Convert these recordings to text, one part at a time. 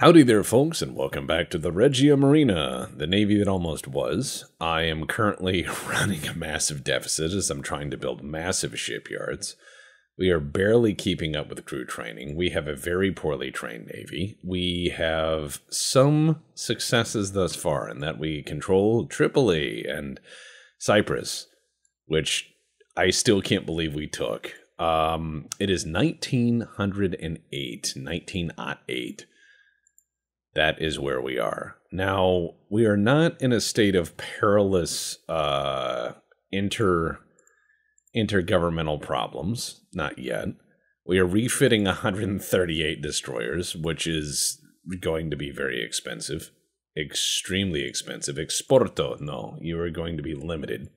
Howdy there folks, and welcome back to the Regia Marina, the navy that almost was. I am currently running a massive deficit as I'm trying to build massive shipyards. We are barely keeping up with crew training. We have a very poorly trained navy. We have some successes thus far in that we control Tripoli and Cyprus, which I still can't believe we took. It is 1908. That is where we are. Now, we are not in a state of perilous intergovernmental problems. Not yet. We are refitting 138 destroyers, which is going to be very expensive. Extremely expensive. Exporto, no. You are going to be limited.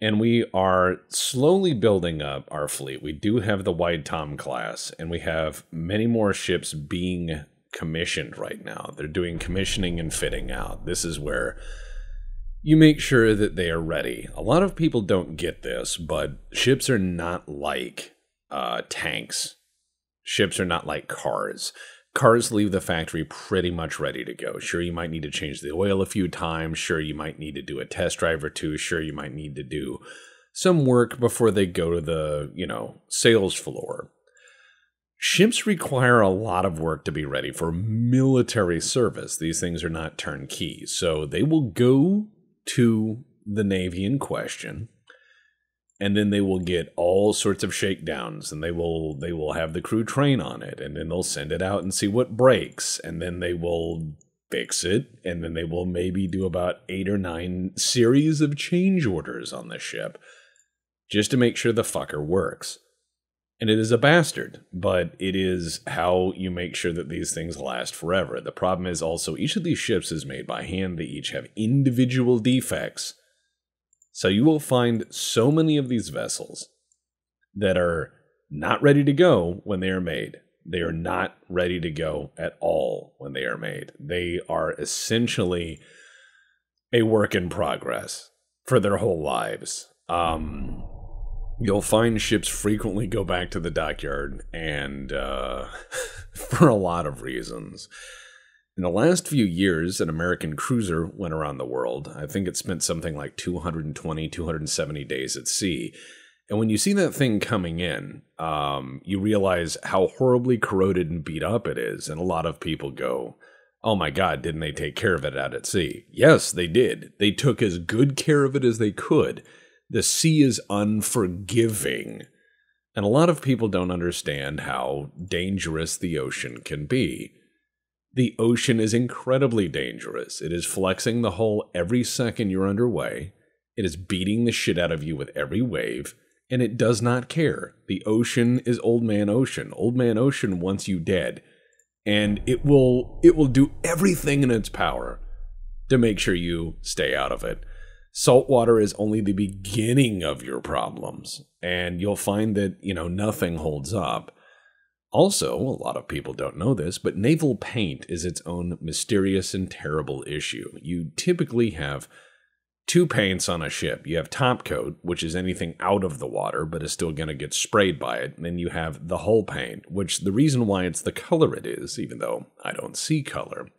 And we are slowly building up our fleet. We do have the Wide Tom class, and we have many more ships being commissioned right now. They're doing commissioning and fitting out. This is where you make sure that they are ready. A lot of people don't get this, but ships are not like tanks. Ships are not like cars. Cars leave the factory pretty much ready to go. Sure, you might need to change the oil a few times. Sure, you might need to do a test drive or two. Sure, you might need to do some work before they go to the, you know, sales floor. Ships require a lot of work to be ready for military service. These things are not turnkey. So they will go to the navy in question, and then they will get all sorts of shakedowns, and they will have the crew train on it, and then they'll send it out and see what breaks, and then they will fix it, and then they will maybe do about 8 or 9 series of change orders on the ship just to make sure the fucker works. And it is a bastard, but it is how you make sure that these things last forever. The problem is also each of these ships is made by hand. They each have individual defects. So you will find so many of these vessels that are not ready to go when they are made. They are not ready to go at all when they are made. They are essentially a work in progress for their whole lives. You'll find ships frequently go back to the dockyard, and for a lot of reasons. In the last few years, an American cruiser went around the world. I think it spent something like 220, 270 days at sea. And when you see that thing coming in, you realize how horribly corroded and beat up it is. And a lot of people go, oh my God, didn't they take care of it out at sea? Yes, they did. They took as good care of it as they could. The sea is unforgiving, and a lot of people don't understand how dangerous the ocean can be. The ocean is incredibly dangerous. It is flexing the hull every second you're underway. It is beating the shit out of you with every wave, and it does not care. The ocean is old man ocean. Old man ocean wants you dead, and it will do everything in its power to make sure you stay out of it. Salt water is only the beginning of your problems, and you'll find that, you know, nothing holds up. Also, a lot of people don't know this, but naval paint is its own mysterious and terrible issue. You typically have two paints on a ship. You have top coat, which is anything out of the water, but is still going to get sprayed by it. And then you have the hull paint, which the reason why it's the color it is, even though I don't see color.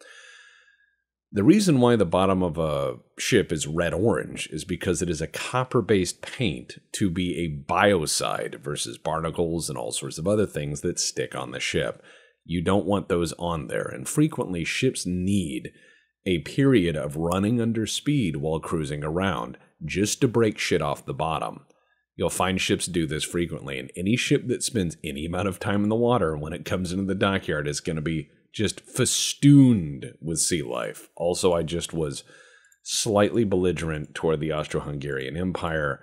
The reason why the bottom of a ship is red-orange is because it is a copper-based paint to be a biocide versus barnacles and all sorts of other things that stick on the ship. You don't want those on there, and frequently ships need a period of running under speed while cruising around just to break shit off the bottom. You'll find ships do this frequently, and any ship that spends any amount of time in the water when it comes into the dockyard is going to be just festooned with sea life. Also, I just was slightly belligerent toward the Austro-Hungarian Empire,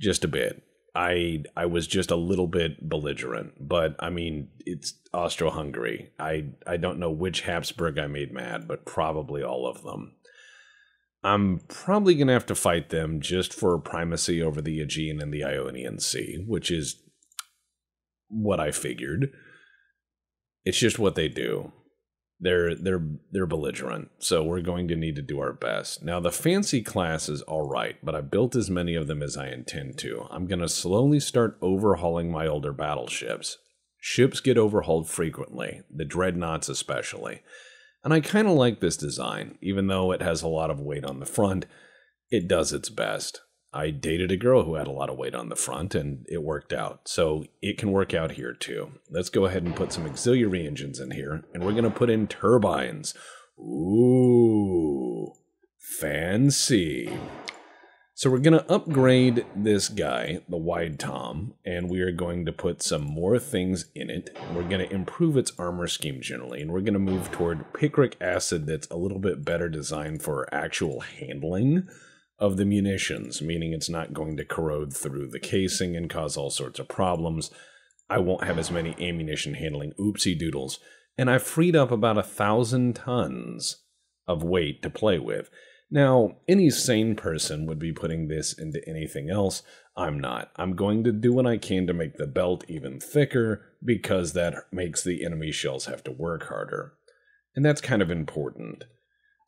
just a bit. I was just a little bit belligerent, but I mean, it's Austro-Hungary. I don't know which Habsburg I made mad, but probably all of them. I'm probably going to have to fight them just for primacy over the Aegean and the Ionian Sea, which is what I figured. It's just what they do. They're belligerent, so we're going to need to do our best. Now, the Fancy class is all right, but I built as many of them as I intend to. I'm going to slowly start overhauling my older battleships. Ships get overhauled frequently, the dreadnoughts especially. And I kind of like this design, even though it has a lot of weight on the front. It does its best. I dated a girl who had a lot of weight on the front, and it worked out. So it can work out here too. Let's go ahead and put some auxiliary engines in here, and we're going to put in turbines. Ooh, fancy. So we're going to upgrade this guy, the Wide Tom, and we are going to put some more things in it. We're going to improve its armor scheme generally, and we're going to move toward picric acid that's a little bit better designed for actual handling of the munitions, meaning it's not going to corrode through the casing and cause all sorts of problems. I won't have as many ammunition handling oopsie doodles, and I freed up about 1,000 tons of weight to play with. Now, any sane person would be putting this into anything else. I'm not. I'm going to do what I can to make the belt even thicker because that makes the enemy shells have to work harder. And that's kind of important.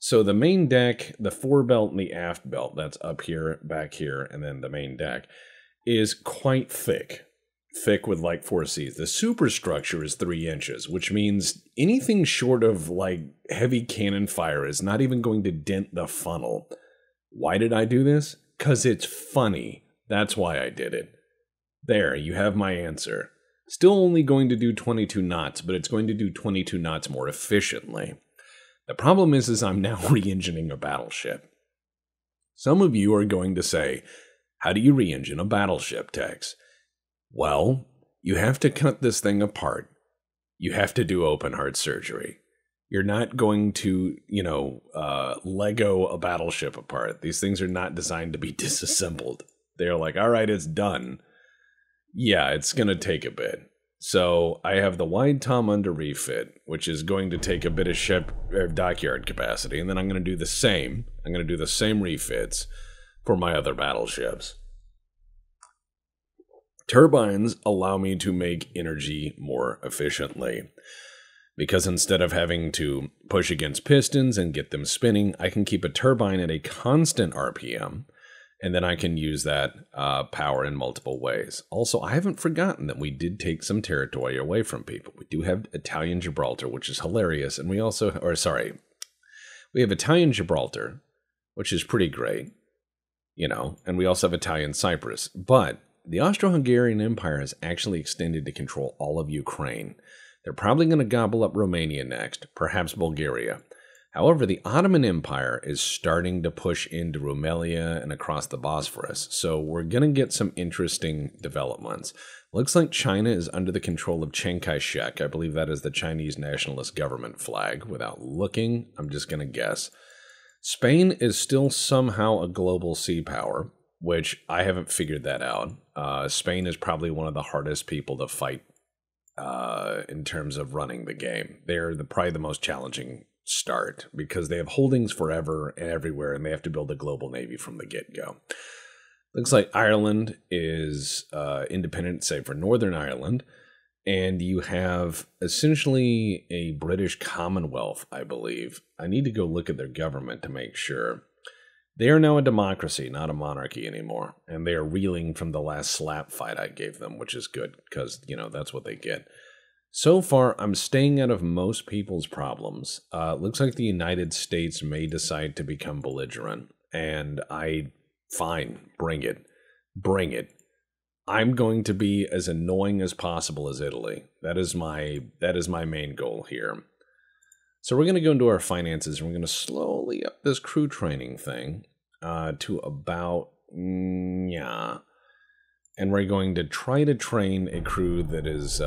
So the main deck, the forebelt and the aft belt, that's up here, back here, and then the main deck, is quite thick. Thick with like 4 Cs. The superstructure is 3 inches, which means anything short of like heavy cannon fire is not even going to dent the funnel. Why did I do this? Because it's funny. That's why I did it. There, you have my answer. Still only going to do 22 knots, but it's going to do 22 knots more efficiently. The problem is I'm now re-engining a battleship. Some of you are going to say, how do you re-engine a battleship, Tex? Well, you have to cut this thing apart. You have to do open heart surgery. You're not going to, Lego a battleship apart. These things are not designed to be disassembled. They're like, all right, it's done. Yeah, it's going to take a bit. So I have the Wide Tom under refit, which is going to take a bit of ship or dockyard capacity. And then I'm going to do the same. I'm going to do the same refits for my other battleships. Turbines allow me to make energy more efficiently because instead of having to push against pistons and get them spinning, I can keep a turbine at a constant RPM, and then I can use that power in multiple ways. Also, I haven't forgotten that we did take some territory away from people. We do have Italian Gibraltar, which is hilarious, and we also, we have Italian Gibraltar, which is pretty great, and we also have Italian Cyprus, but the Austro-Hungarian Empire has actually extended to control all of Ukraine. They're probably going to gobble up Romania next, perhaps Bulgaria. However, the Ottoman Empire is starting to push into Rumelia and across the Bosphorus, so we're going to get some interesting developments. Looks like China is under the control of Chiang Kai-shek. I believe that is the Chinese nationalist government flag. Without looking, I'm just going to guess. Spain is still somehow a global sea power, which I haven't figured that out. Spain is probably one of the hardest people to fight in terms of running the game. They're probably the most challenging start because they have holdings forever and everywhere, and they have to build a global navy from the get-go. Looks like Ireland is independent, save for Northern Ireland, and you have essentially a British Commonwealth, I believe. I need to go look at their government to make sure. They are now a democracy, not a monarchy anymore, and they are reeling from the last slap fight I gave them, which is good, because, that's what they get. So far, I'm staying out of most people's problems. Looks like the United States may decide to become belligerent, and fine, bring it. Bring it. I'm going to be as annoying as possible as Italy. That is my main goal here. So we're going to go into our finances, and we're going to slowly up this crew training thing to about, and we're going to try to train a crew that is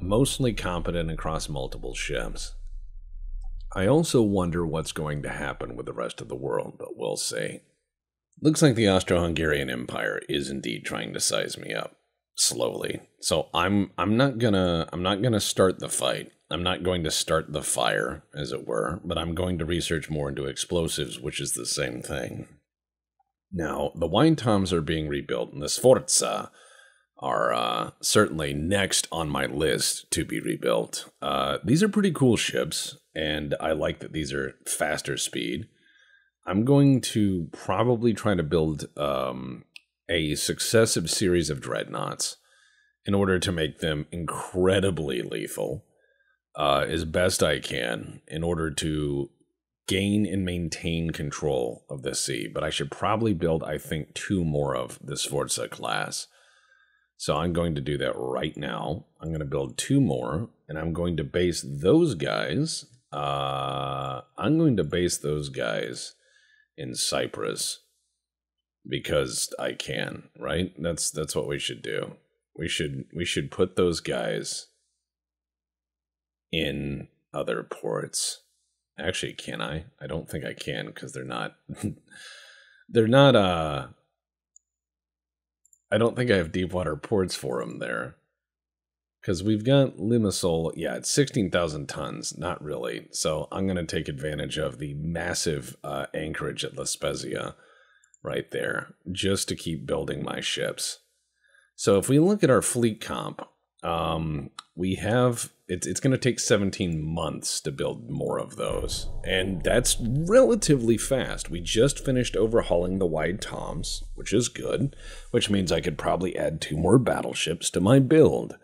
mostly competent across multiple ships. I also wonder what's going to happen with the rest of the world, but we'll see. Looks like the Austro-Hungarian Empire is indeed trying to size me up slowly. So I'm not gonna start the fight. I'm not going to start the fire, as it were, but I'm going to research more into explosives, which is the same thing. Now, the Wide Toms are being rebuilt, and the Sforza are certainly next on my list to be rebuilt. These are pretty cool ships, and I like that these are faster speed. I'm going to probably try to build a successive series of dreadnoughts in order to make them incredibly lethal. as best I can in order to gain and maintain control of this sea. But I should probably build, I think, 2 more of the Sforza class. So I'm going to do that right now. I'm going to build 2 more, and I'm going to base those guys. I'm going to base those guys in Cyprus because I can, right? That's what we should do. We should put those guys in other ports. Actually, can I? I don't think I can because they're not. They're not. I don't think I have deep water ports for them there. Because we've got Limassol, yeah, it's 16,000 tons, not really. So I'm going to take advantage of the massive anchorage at La Spezia right there, just to keep building my ships. So if we look at our fleet comp, we have, it's going to take 17 months to build more of those. And that's relatively fast. We just finished overhauling the Wide Toms, which is good, which means I could probably add 2 more battleships to my build.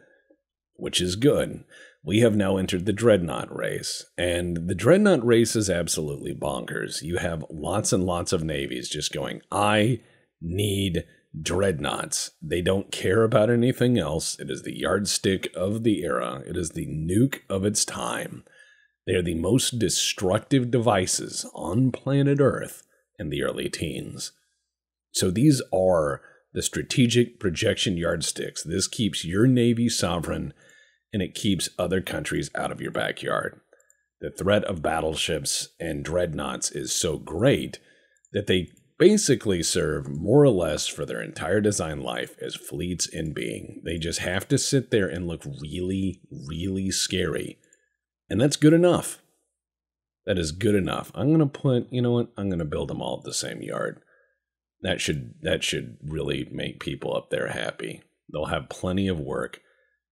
Which is good. We have now entered the Dreadnought race, and the Dreadnought race is absolutely bonkers. You have lots and lots of navies just going, I need Dreadnoughts. They don't care about anything else. It is the yardstick of the era. It is the nuke of its time. They are the most destructive devices on planet Earth in the early teens. So these are the strategic projection yardsticks. This keeps your navy sovereign, and it keeps other countries out of your backyard. The threat of battleships and dreadnoughts is so great that they basically serve more or less for their entire design life as fleets in being. They just have to sit there and look really, really scary. And that's good enough. That is good enough. I'm going to put, you know what, I'm going to build them all at the same yard. That should really make people up there happy. They'll have plenty of work.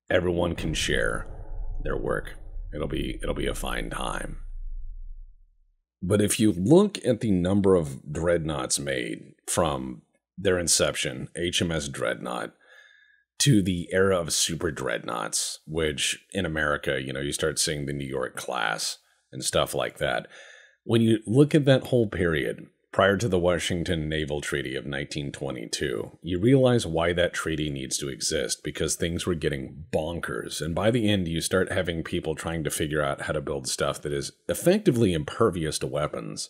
Everyone can share their work. It'll be a fine time. But if you look at the number of dreadnoughts made from their inception, HMS Dreadnought, to the era of super dreadnoughts, which in America, you know, you start seeing the New York class and stuff like that. When you look at that whole period, prior to the Washington Naval Treaty of 1922, you realize why that treaty needs to exist, because things were getting bonkers. And by the end, you start having people trying to figure out how to build stuff that is effectively impervious to weapons.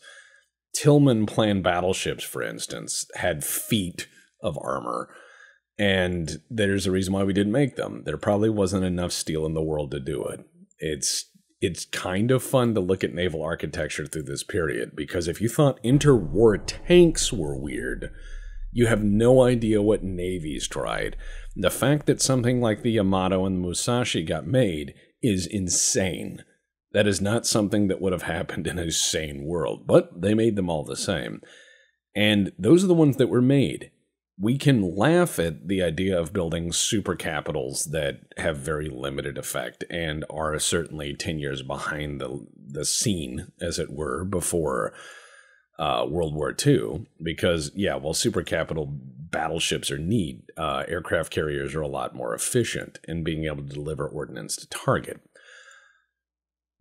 Tillman planned battleships, for instance, had feet of armor. And there's a reason why we didn't make them. There probably wasn't enough steel in the world to do it. It's kind of fun to look at naval architecture through this period, because if you thought interwar tanks were weird, you have no idea what navies tried. The fact that something like the Yamato and the Musashi got made is insane. That is not something that would have happened in a sane world, but they made them all the same. And those are the ones that were made. We can laugh at the idea of building super capitals that have very limited effect and are certainly 10 years behind the scene, as it were, before World War II. Because, yeah, well, super capital battleships are neat. Aircraft carriers are a lot more efficient in being able to deliver ordnance to target.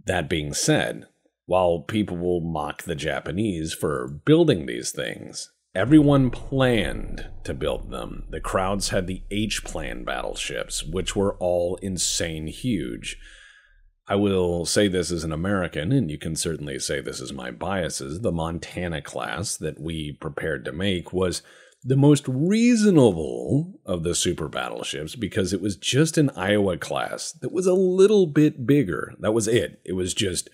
That being said, while people will mock the Japanese for building these things, everyone planned to build them. The crowds had the H-Plan battleships, which were all insane huge. I will say this as an American, and you can certainly say this is my biases, the Montana class that we prepared to make was the most reasonable of the super battleships because it was just an Iowa class that was a little bit bigger. That was it. It was just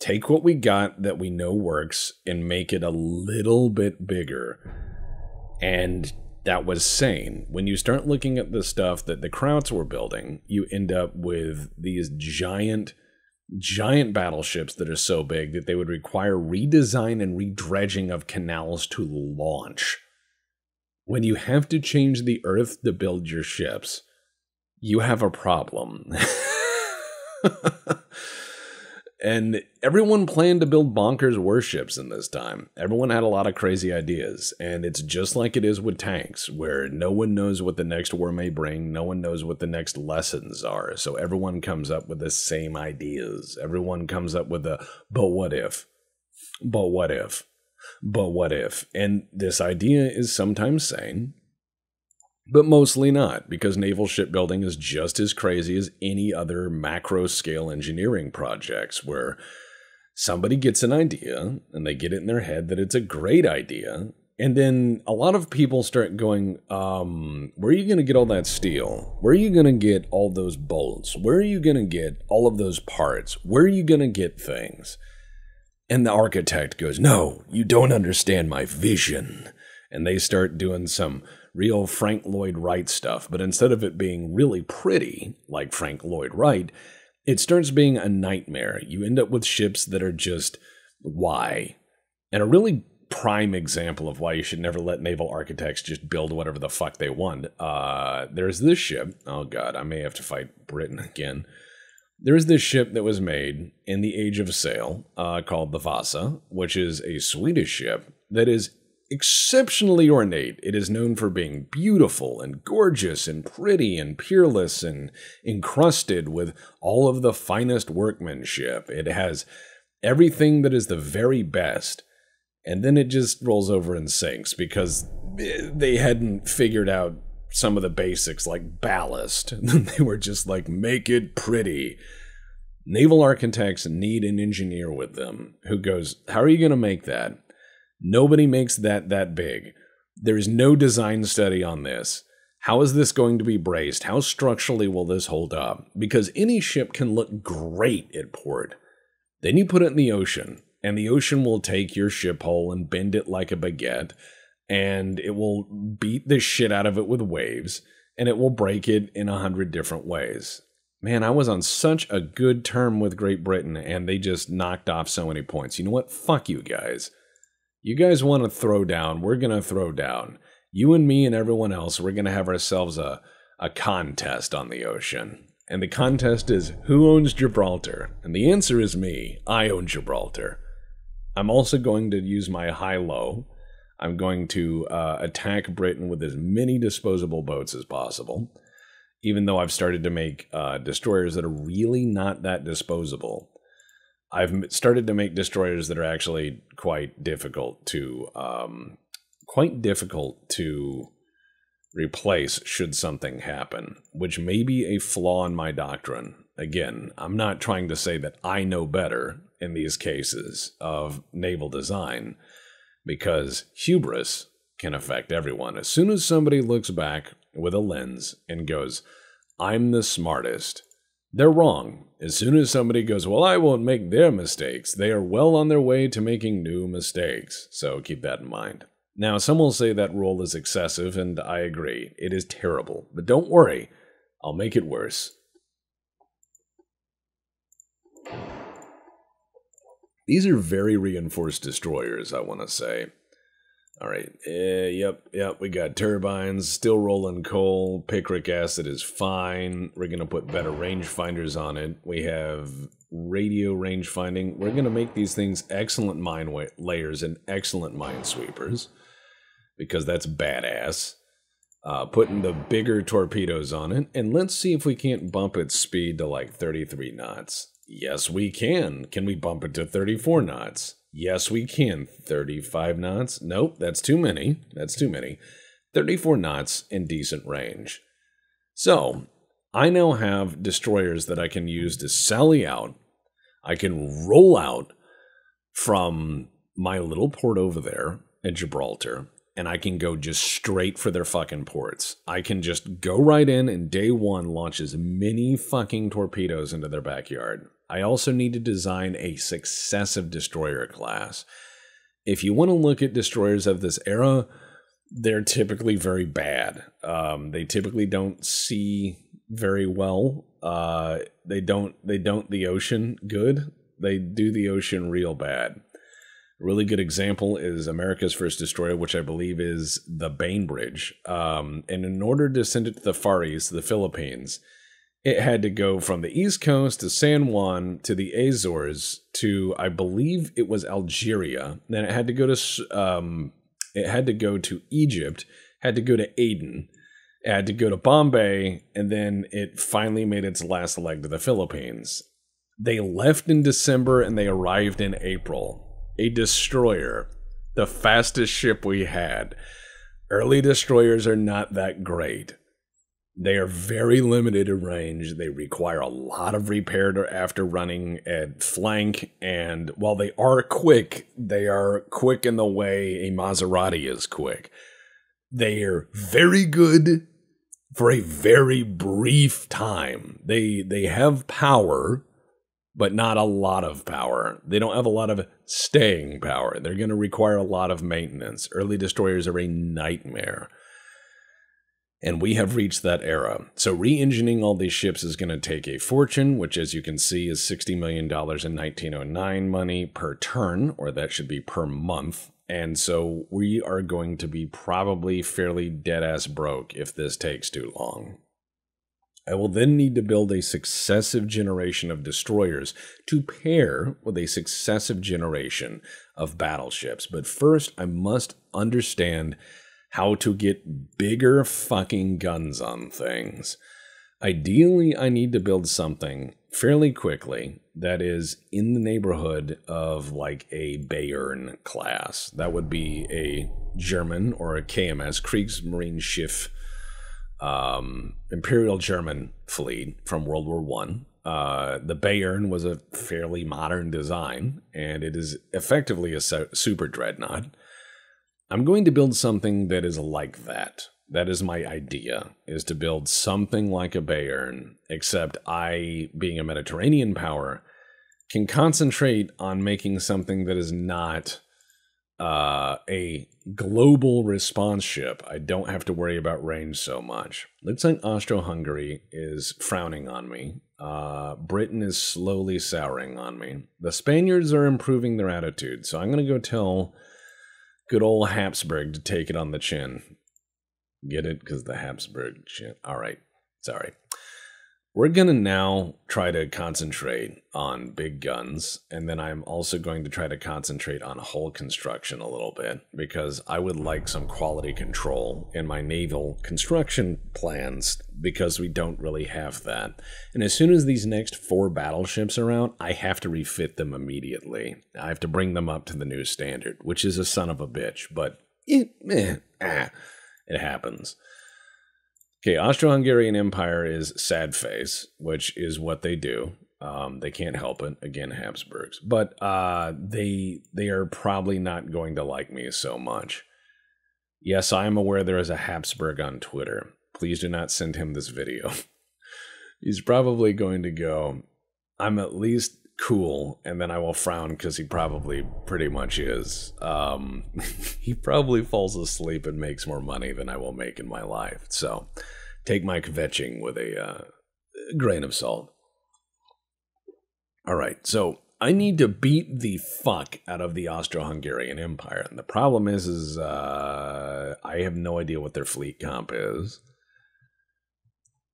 take what we got that we know works and make it a little bit bigger. And that was sane. When you start looking at the stuff that the Krauts were building, you end up with these giant, giant battleships that are so big that they would require redesign and redredging of canals to launch. When you have to change the earth to build your ships, you have a problem. And everyone planned to build bonkers warships in this time. Everyone had a lot of crazy ideas, and it's just like it is with tanks, where no one knows what the next war may bring, no one knows what the next lessons are, so everyone comes up with the same ideas. Everyone comes up with a, but what if? But what if? But what if? And this idea is sometimes sane, but mostly not, because naval shipbuilding is just as crazy as any other macro-scale engineering projects, where somebody gets an idea, and they get it in their head that it's a great idea, and then a lot of people start going, where are you going to get all that steel? Where are you going to get all those bolts? Where are you going to get all of those parts? Where are you going to get things? And the architect goes, no, you don't understand my vision. And they start doing some real Frank Lloyd Wright stuff, but instead of it being really pretty, like Frank Lloyd Wright, it starts being a nightmare. You end up with ships that are just, why? And a really prime example of why you should never let naval architects just build whatever the fuck they want. There's this ship, oh god, I may have to fight Britain again. There is this ship that was made in the Age of Sail called the Vasa, which is a Swedish ship that is exceptionally ornate. It is known for being beautiful and gorgeous and pretty and peerless and encrusted with all of the finest workmanship. It has everything that is the very best, and then it just rolls over and sinks because they hadn't figured out some of the basics like ballast. They were just like, make it pretty. Naval architects need an engineer with them who goes, how are you going to make that? Nobody makes that big. There is no design study on this. How is this going to be braced? How structurally will this hold up? Because any ship can look great at port. Then you put it in the ocean, and the ocean will take your ship hull and bend it like a baguette, and it will beat the shit out of it with waves, and it will break it in 100 different ways. Man, I was on such a good term with Great Britain, and they just knocked off so many points. You know what? Fuck you guys. You guys want to throw down, we're going to throw down. You and me and everyone else, we're going to have ourselves a contest on the ocean. And the contest is, who owns Gibraltar? And the answer is me. I own Gibraltar. I'm also going to use my high-low. I'm going to attack Britain with as many disposable boats as possible. Even though I've started to make destroyers that are really not that disposable. I've started to make destroyers that are actually quite difficult to replace should something happen, which may be a flaw in my doctrine. Again, I'm not trying to say that I know better in these cases of naval design, because hubris can affect everyone. As soon as somebody looks back with a lens and goes, I'm the smartest, they're wrong. As soon as somebody goes, well, I won't make their mistakes, they are well on their way to making new mistakes. So keep that in mind. Now, some will say that rule is excessive, and I agree. It is terrible. But don't worry, I'll make it worse. These are very reinforced destroyers, I want to say. All right, yep, we got turbines, still rolling coal, picric acid is fine. We're going to put better rangefinders on it. We have radio range finding. We're going to make these things excellent mine layers and excellent mine sweepers, because that's badass. Putting the bigger torpedoes on it, and let's see if we can't bump its speed to like 33 knots. Yes, we can. Can we bump it to 34 knots? Yes, we can. 35 knots. Nope, that's too many. 34 knots in decent range. So, I now have destroyers that I can use to sally out. I can roll out from my little port over there at Gibraltar, and I can go just straight for their fucking ports. I can just go right in and day one launch as many fucking torpedoes into their backyard. I also need to design a successive destroyer class. If you want to look at destroyers of this era, they're typically very bad. They typically don't see very well. They don't the ocean good. They do the ocean real bad. A really good example is America's first destroyer, which I believe is the Bainbridge. And in order to send it to the Far East, the Philippines, it had to go from the East Coast to San Juan to the Azores to, I believe it was Algeria. Then it had to go to Egypt, had to go to Aden, it had to go to Bombay, and then it finally made its last leg to the Philippines. They left in December and they arrived in April. A destroyer, the fastest ship we had. Early destroyers are not that great. They are very limited in range. They require a lot of repair after running at flank. And while they are quick in the way a Maserati is quick. They are very good for a very brief time. They have power, but not a lot of power. They don't have a lot of staying power. They're going to require a lot of maintenance. Early destroyers are a nightmare. And we have reached that era. So re-engineering all these ships is going to take a fortune, which as you can see is $60 million in 1909 money per turn, or that should be per month. And so we are going to be probably fairly dead-ass broke if this takes too long. I will then need to build a successive generation of destroyers to pair with a successive generation of battleships. But first, I must understand how to get bigger fucking guns on things. Ideally, I need to build something fairly quickly that is in the neighborhood of like a Bayern class. That would be a German or a KMS, Kriegsmarine-Schiff, Imperial German fleet from World War I. The Bayern was a fairly modern design, and it is effectively a super dreadnought. I'm going to build something that is like that. That is my idea, is to build something like a Bayern, except I, being a Mediterranean power, can concentrate on making something that is not a global response ship. I don't have to worry about range so much. Looks like Austro-Hungary is frowning on me. Britain is slowly souring on me. The Spaniards are improving their attitude, so I'm going to go tell good old Habsburg to take it on the chin. Get it? Because the Habsburg chin. All right. Sorry. We're going to now try to concentrate on big guns. And then I'm also going to try to concentrate on hull construction a little bit, because I would like some quality control in my naval construction plans, because we don't really have that. And as soon as these next 4 battleships are out, I have to refit them immediately. I have to bring them up to the new standard, which is a son of a bitch, but it happens. Okay, Austro-Hungarian Empire is sad face, which is what they do. They can't help it. Again, Habsburgs. But they are probably not going to like me so much. Yes, I am aware there is a Habsburg on Twitter. Please do not send him this video. He's probably going to go, I'm at least cool, and then I will frown because he probably pretty much is. He probably falls asleep and makes more money than I will make in my life. So take my kvetching with a grain of salt. All right, so I need to beat the fuck out of the Austro-Hungarian Empire. And the problem is I have no idea what their fleet comp is.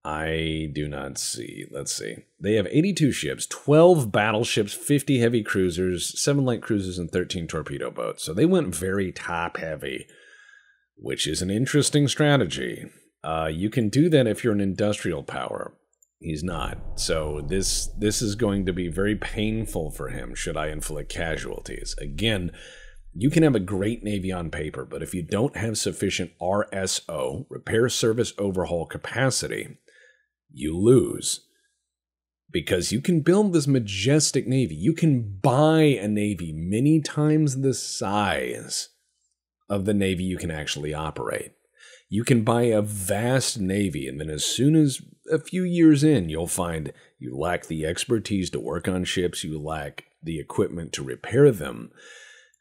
I do not see. Let's see. They have 82 ships, 12 battleships, 50 heavy cruisers, 7 light cruisers, and 13 torpedo boats. So they went very top-heavy, which is an interesting strategy. You can do that if you're an industrial power. He's not. So this is going to be very painful for him should I inflict casualties. Again, you can have a great navy on paper, but if you don't have sufficient RSO, repair service overhaul capacity, you lose, because you can build this majestic navy. You can buy a navy many times the size of the navy you can actually operate. You can buy a vast navy, and then as soon as a few years in, you'll find you lack the expertise to work on ships, you lack the equipment to repair them,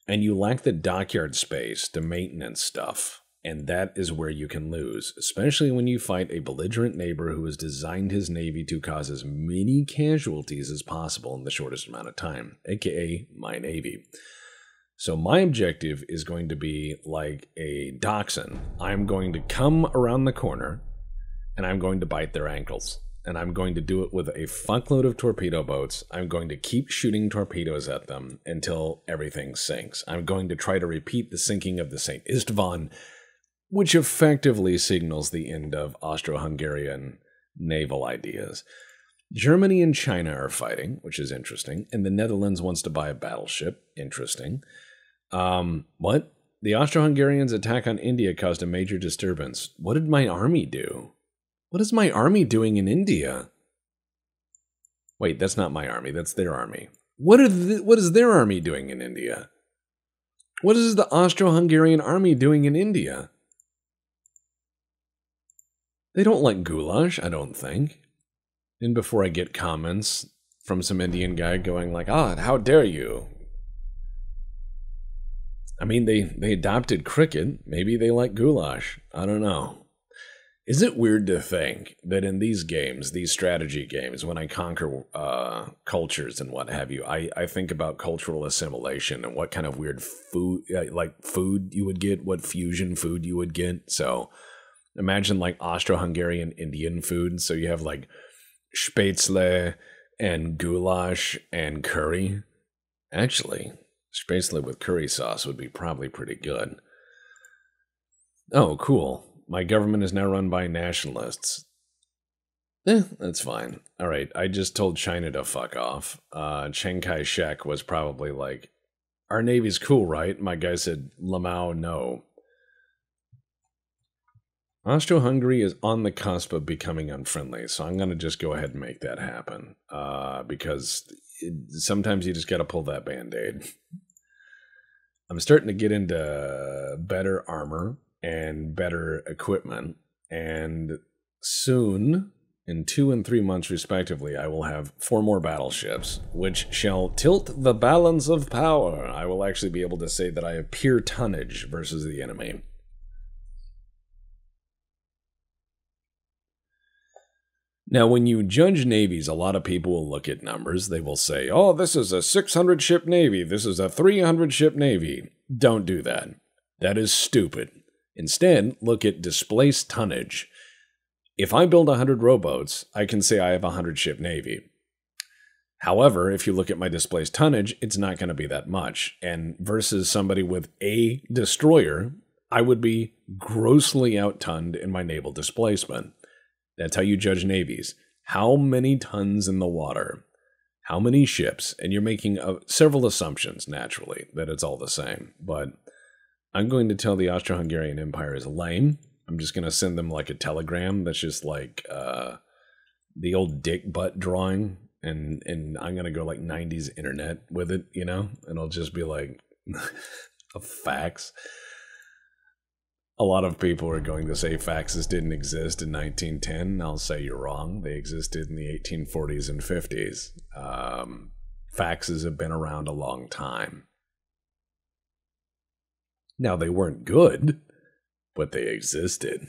and you lack the dockyard space to maintenance stuff. And that is where you can lose, especially when you fight a belligerent neighbor who has designed his navy to cause as many casualties as possible in the shortest amount of time, aka my navy. So my objective is going to be like a dachshund. I'm going to come around the corner and I'm going to bite their ankles. and I'm going to do it with a fuckload of torpedo boats. I'm going to keep shooting torpedoes at them until everything sinks. I'm going to try to repeat the sinking of the St. Istvan, which effectively signals the end of Austro-Hungarian naval ideas. Germany and China are fighting, which is interesting, and the Netherlands wants to buy a battleship. Interesting. What? The Austro-Hungarians' attack on India caused a major disturbance. What did my army do? What is my army doing in India? Wait, that's not my army. That's their army. What is their army doing in India? What is the Austro-Hungarian army doing in India? They don't like goulash, I don't think. And before I get comments from some Indian guy going like, ah, how dare you? I mean, they adopted cricket. Maybe they like goulash. I don't know. Is it weird to think that in these games, these strategy games, when I conquer cultures and what have you, I think about cultural assimilation and what kind of weird food, like food you would get, what fusion food you would get. So imagine like Austro-Hungarian Indian food. So you have like spätzle and goulash and curry. Actually, spätzle with curry sauce would be probably pretty good. Oh, cool. My government is now run by nationalists. Eh, that's fine. All right, I just told China to fuck off. Chiang Kai-shek was probably like, our navy's cool, right? My guy said, Lamau, no. Austro-Hungary is on the cusp of becoming unfriendly, so I'm going to just go ahead and make that happen. Because sometimes you just got to pull that Band-Aid. I'm starting to get into better armor and better equipment, and soon, in 2 and 3 months respectively, I will have 4 more battleships, which shall tilt the balance of power. I will actually be able to say that I have pure tonnage versus the enemy. Now, when you judge navies, a lot of people will look at numbers. They will say, oh, this is a 600-ship navy. This is a 300-ship navy. Don't do that. That is stupid. Instead, look at displaced tonnage. If I build 100 rowboats, I can say I have a 100-ship navy. However, if you look at my displaced tonnage, it's not going to be that much. And versus somebody with a destroyer, I would be grossly outgunned in my naval displacement. That's how you judge navies. How many tons in the water? How many ships? And you're making several assumptions, naturally, that it's all the same. But I'm going to tell the Austro-Hungarian Empire is lame. I'm just going to send them like a telegram that's just like the old dick butt drawing. And I'm going to go like 90s internet with it, you know? And I'll just be like, a fax. A lot of people are going to say faxes didn't exist in 1910. I'll say you're wrong. They existed in the 1840s and 50s. Faxes have been around a long time. Now, they weren't good, but they existed.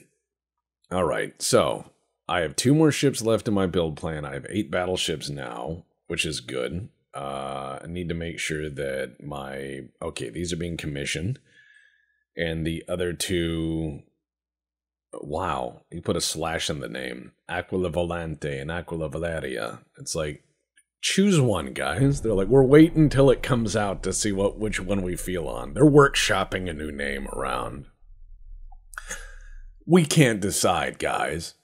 All right, so I have 2 more ships left in my build plan. I have 8 battleships now, which is good. I need to make sure that my... Okay, these are being commissioned. And the other 2... Wow, you put a slash in the name. Aquila Volante and Aquila Valeria. It's like, choose one, guys. They're like, we're waiting until it comes out to see which one we feel on. They're workshopping a new name around. We can't decide, guys.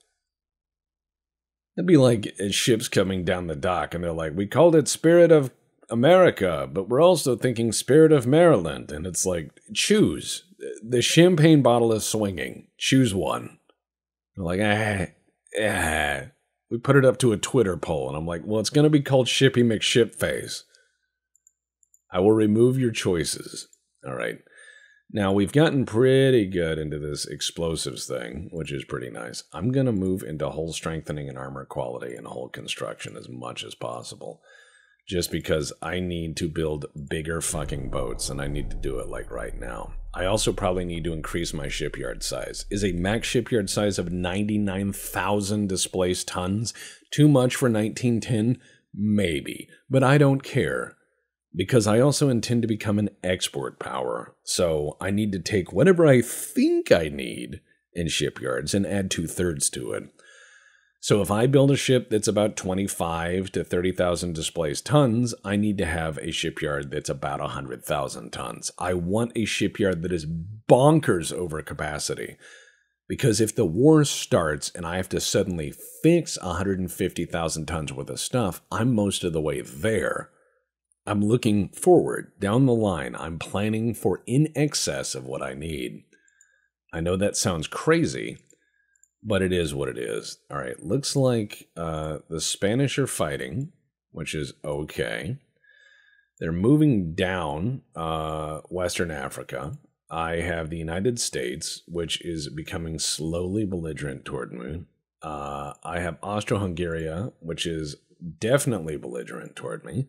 It'd be like ships coming down the dock, and they're like, we called it Spirit of America, but we're also thinking Spirit of Maryland. And it's like, choose. The champagne bottle is swinging. Choose one. They're like, We put it up to a Twitter poll, and I'm like, well, it's going to be called Shippy McShipface. I will remove your choices. All right. Now, we've gotten pretty good into this explosives thing, which is pretty nice. I'm going to move into hull strengthening and armor quality and hull construction as much as possible, just because I need to build bigger fucking boats, and I need to do it, like, right now. I also probably need to increase my shipyard size. Is a max shipyard size of 99,000 displaced tons too much for 1910? Maybe. But I don't care, because I also intend to become an export power. So I need to take whatever I think I need in shipyards and add 2/3 to it. So if I build a ship that's about 25 to 30,000 displaced tons, I need to have a shipyard that's about 100,000 tons. I want a shipyard that is bonkers over capacity. Because if the war starts and I have to suddenly fix 150,000 tons worth of stuff, I'm most of the way there. I'm looking forward, down the line. I'm planning for in excess of what I need. I know that sounds crazy, but it is what it is. All right, looks like the Spanish are fighting, which is okay. They're moving down Western Africa. I have the United States, which is becoming slowly belligerent toward me. I have Austro-Hungaria, which is definitely belligerent toward me.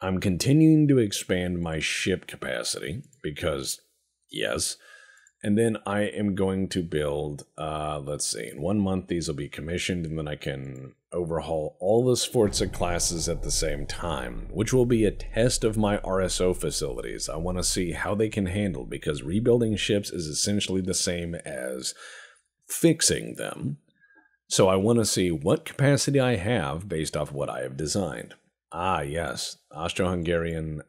I'm continuing to expand my ship capacity because, yes. And then I am going to build, let's see, in 1 month these will be commissioned, and then I can overhaul all the Sforza classes at the same time, which will be a test of my RSO facilities. I want to see how they can handle, because rebuilding ships is essentially the same as fixing them. So I want to see what capacity I have based off what I have designed. Ah, yes, Austro-Hungarian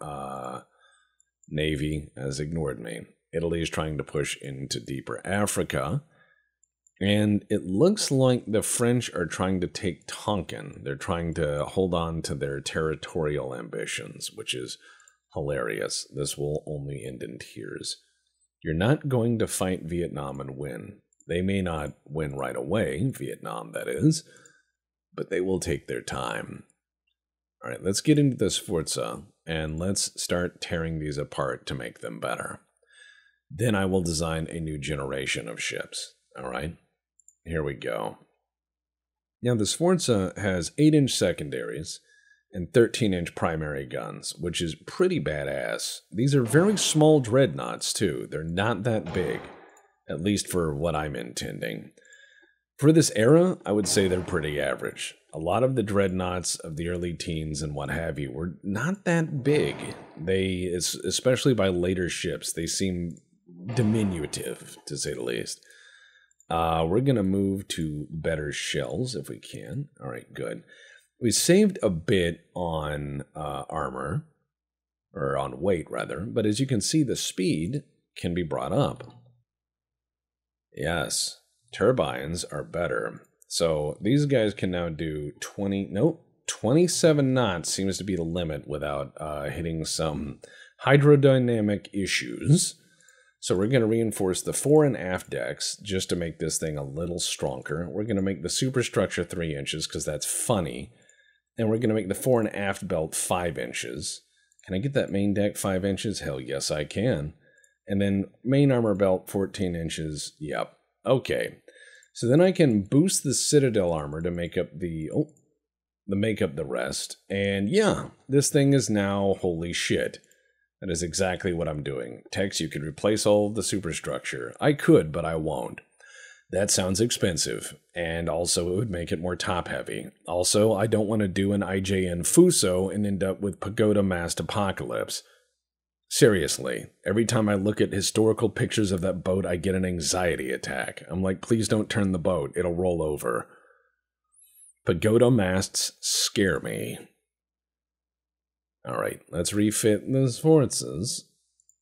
Navy has ignored me. Italy is trying to push into deeper Africa, and it looks like the French are trying to take Tonkin. They're trying to hold on to their territorial ambitions, which is hilarious. This will only end in tears. You're not going to fight Vietnam and win. They may not win right away, Vietnam that is, but they will take their time. All right, let's get into this Sforza, and let's start tearing these apart to make them better. Then I will design a new generation of ships. All right, here we go. Now the Sforza has 8-inch secondaries and 13-inch primary guns, which is pretty badass. These are very small dreadnoughts too. They're not that big, at least for what I'm intending. For this era, I would say they're pretty average. A lot of the dreadnoughts of the early teens and what have you were not that big. They, especially by later ships, they seem diminutive, to say the least. We're going to move to better shells if we can. All right, good. We saved a bit on armor, or on weight rather, but as you can see, the speed can be brought up. Yes, turbines are better. So these guys can now do 27 knots seems to be the limit without hitting some hydrodynamic issues. So we're going to reinforce the fore and aft decks just to make this thing a little stronger. We're going to make the superstructure 3 inches because that's funny. And we're going to make the fore and aft belt 5 inches. Can I get that main deck 5 inches? Hell yes, I can. And then main armor belt 14 inches. Yep. Okay. So then I can boost the citadel armor to make up the, the rest. And yeah, this thing is now, holy shit. That is exactly what I'm doing. Tex, you could replace all of the superstructure. I could, but I won't. That sounds expensive, and also it would make it more top-heavy. Also, I don't want to do an IJN Fuso and end up with Pagoda Mast Apocalypse. Seriously, every time I look at historical pictures of that boat, I get an anxiety attack. I'm like, please don't turn the boat. It'll roll over. Pagoda masts scare me. All right, let's refit those Sforzas.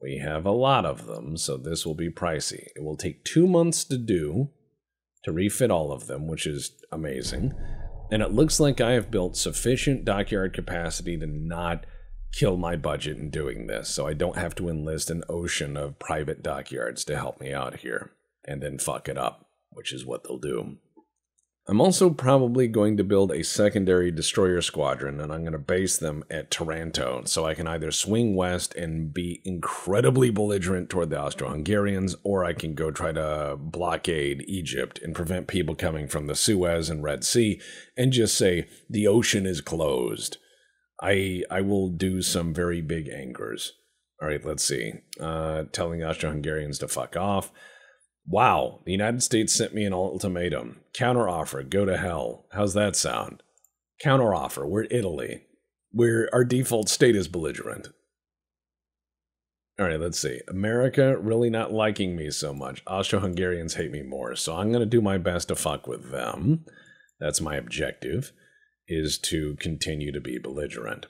We have a lot of them, so this will be pricey. It will take 2 months to refit all of them, which is amazing. And it looks like I have built sufficient dockyard capacity to not kill my budget in doing this, so I don't have to enlist an ocean of private dockyards to help me out here, and then fuck it up, which is what they'll do. I'm also probably going to build a secondary destroyer squadron, and I'm going to base them at Taranto, so I can either swing west and be incredibly belligerent toward the Austro-Hungarians, or I can go try to blockade Egypt and prevent people coming from the Suez and Red Sea, and just say, the ocean is closed. I will do some very big angers. All right, let's see. Telling the Austro-Hungarians to fuck off. Wow, the United States sent me an ultimatum. Counteroffer, go to hell. How's that sound? Counteroffer, we're Italy. Our default state is belligerent. All right, let's see. America really not liking me so much. Austro-Hungarians hate me more, so I'm going to do my best to fuck with them. That's my objective, is to continue to be belligerent.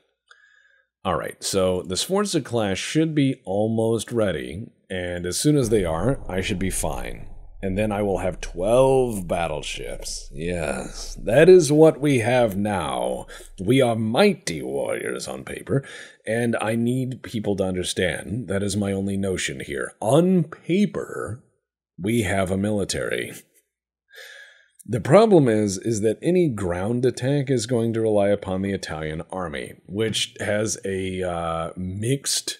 All right, so the Sforza class should be almost ready, and as soon as they are, I should be fine. And then I will have 12 battleships. Yes, that is what we have now. We are mighty warriors on paper, and I need people to understand that is my only notion here. On paper, we have a military. The problem is that any ground attack is going to rely upon the Italian army, which has a mixed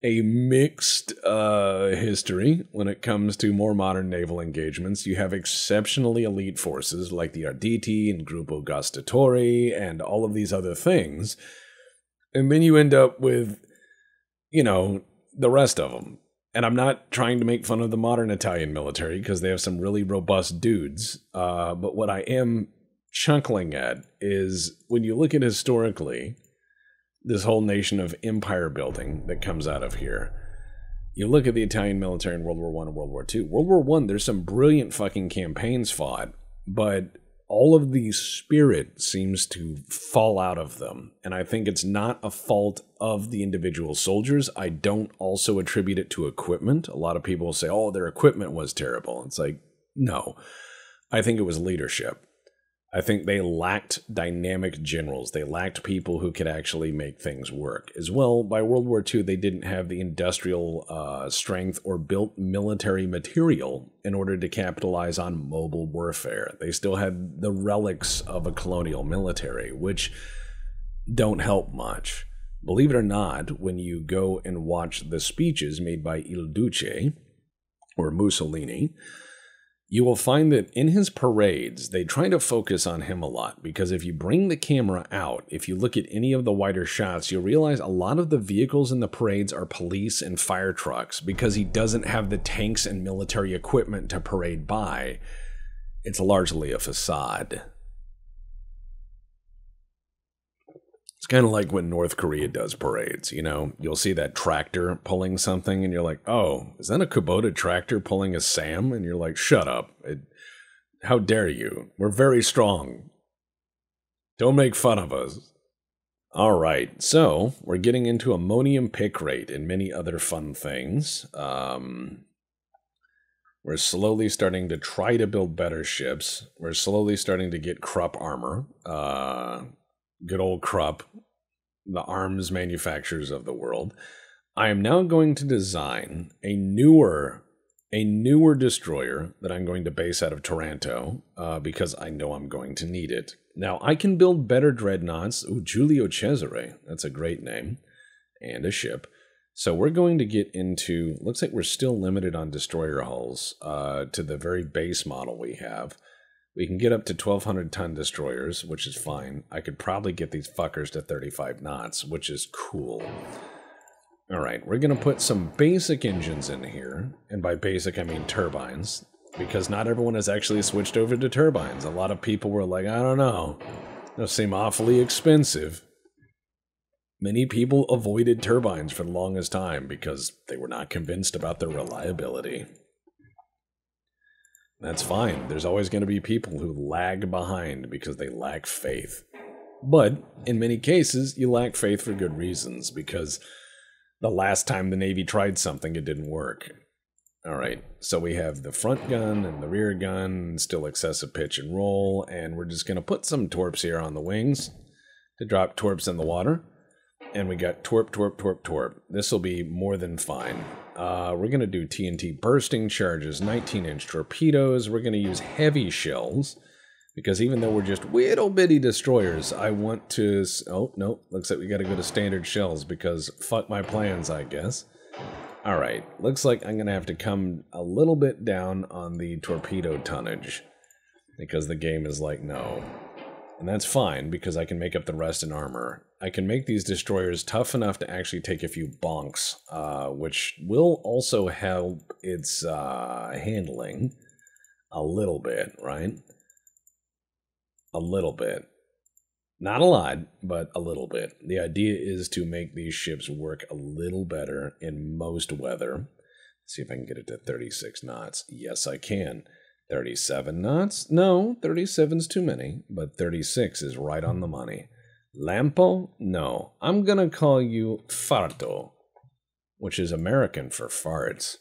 history when it comes to more modern naval engagements. You have exceptionally elite forces like the Arditi and Gruppo Gustatore and all of these other things, and then you end up with, you know, the rest of them. And I'm not trying to make fun of the modern Italian military, because they have some really robust dudes. But what I am chuckling at is when you look at historically this whole nation of empire building that comes out of here, you look at the Italian military in World War I and World War II. World War I, there's some brilliant fucking campaigns fought, but all of the spirit seems to fall out of them. And I think it's not a fault of the individual soldiers. I don't also attribute it to equipment. A lot of people say, oh, their equipment was terrible. It's like, no, I think it was leadership. I think they lacked dynamic generals. They lacked people who could actually make things work. As well, by World War II, they didn't have the industrial strength or built military material in order to capitalize on mobile warfare. They still had the relics of a colonial military, which don't help much. Believe it or not, when you go and watch the speeches made by Il Duce, or Mussolini, you will find that in his parades, they try to focus on him a lot, because if you bring the camera out, if you look at any of the wider shots, you'll realize a lot of the vehicles in the parades are police and fire trucks, because he doesn't have the tanks and military equipment to parade by. It's largely a facade. It's kind of like when North Korea does parades, you know? You'll see that tractor pulling something, and you're like, oh, is that a Kubota tractor pulling a SAM? And you're like, shut up. How dare you? We're very strong. Don't make fun of us. All right, so we're getting into ammonium picrate and many other fun things. We're slowly starting to try to build better ships. We're slowly starting to get Krupp armor. Good old Krupp, the arms manufacturers of the world. I am now going to design a newer destroyer that I'm going to base out of Taranto, because I know I'm going to need it. Now, I can build better dreadnoughts. Ooh, Giulio Cesare, that's a great name, and a ship. So we're going to get into, looks like we're still limited on destroyer hulls to the very base model we have. We can get up to 1,200-ton destroyers, which is fine. I could probably get these fuckers to 35 knots, which is cool. All right, we're going to put some basic engines in here. And by basic, I mean turbines, because not everyone has actually switched over to turbines. A lot of people were like, I don't know, those seem awfully expensive. Many people avoided turbines for the longest time because they were not convinced about their reliability. That's fine. There's always going to be people who lag behind because they lack faith. But in many cases, you lack faith for good reasons, because the last time the Navy tried something, it didn't work. All right, so we have the front gun and the rear gun, still excessive pitch and roll, and we're just going to put some torps here on the wings to drop torps in the water. And we got torp, torp, torp, torp. This will be more than fine. We're going to do TNT bursting charges, 19-inch torpedoes. We're going to use heavy shells, because even though we're just little bitty destroyers, I want to... Oh, no, looks like we got to go to standard shells, because fuck my plans, I guess. All right, looks like I'm going to have to come a little bit down on the torpedo tonnage, because the game is like, no. And that's fine, because I can make up the rest in armor. I can make these destroyers tough enough to actually take a few bonks, which will also help its handling a little bit, right? A little bit. Not a lot, but a little bit. The idea is to make these ships work a little better in most weather. Let's see if I can get it to 36 knots. Yes, I can. 37 knots? No, 37's too many, but 36 is right on the money. Lampo? No, I'm gonna call you Farto, which is American for farts.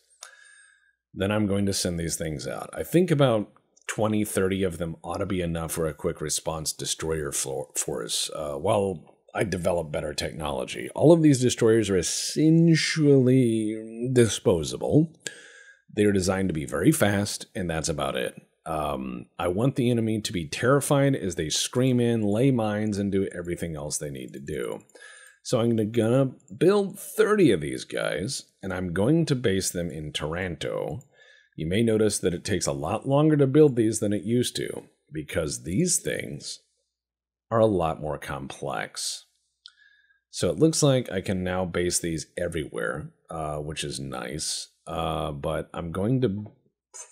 Then I'm going to send these things out. I think about 20, 30 of them ought to be enough for a quick response destroyer force while I develop better technology. All of these destroyers are essentially disposable. They're designed to be very fast, and that's about it. I want the enemy to be terrified as they scream in, lay mines, and do everything else they need to do. So I'm gonna build 30 of these guys, and I'm going to base them in Taranto. You may notice that it takes a lot longer to build these than it used to, because these things are a lot more complex. So it looks like I can now base these everywhere, which is nice. But I'm going to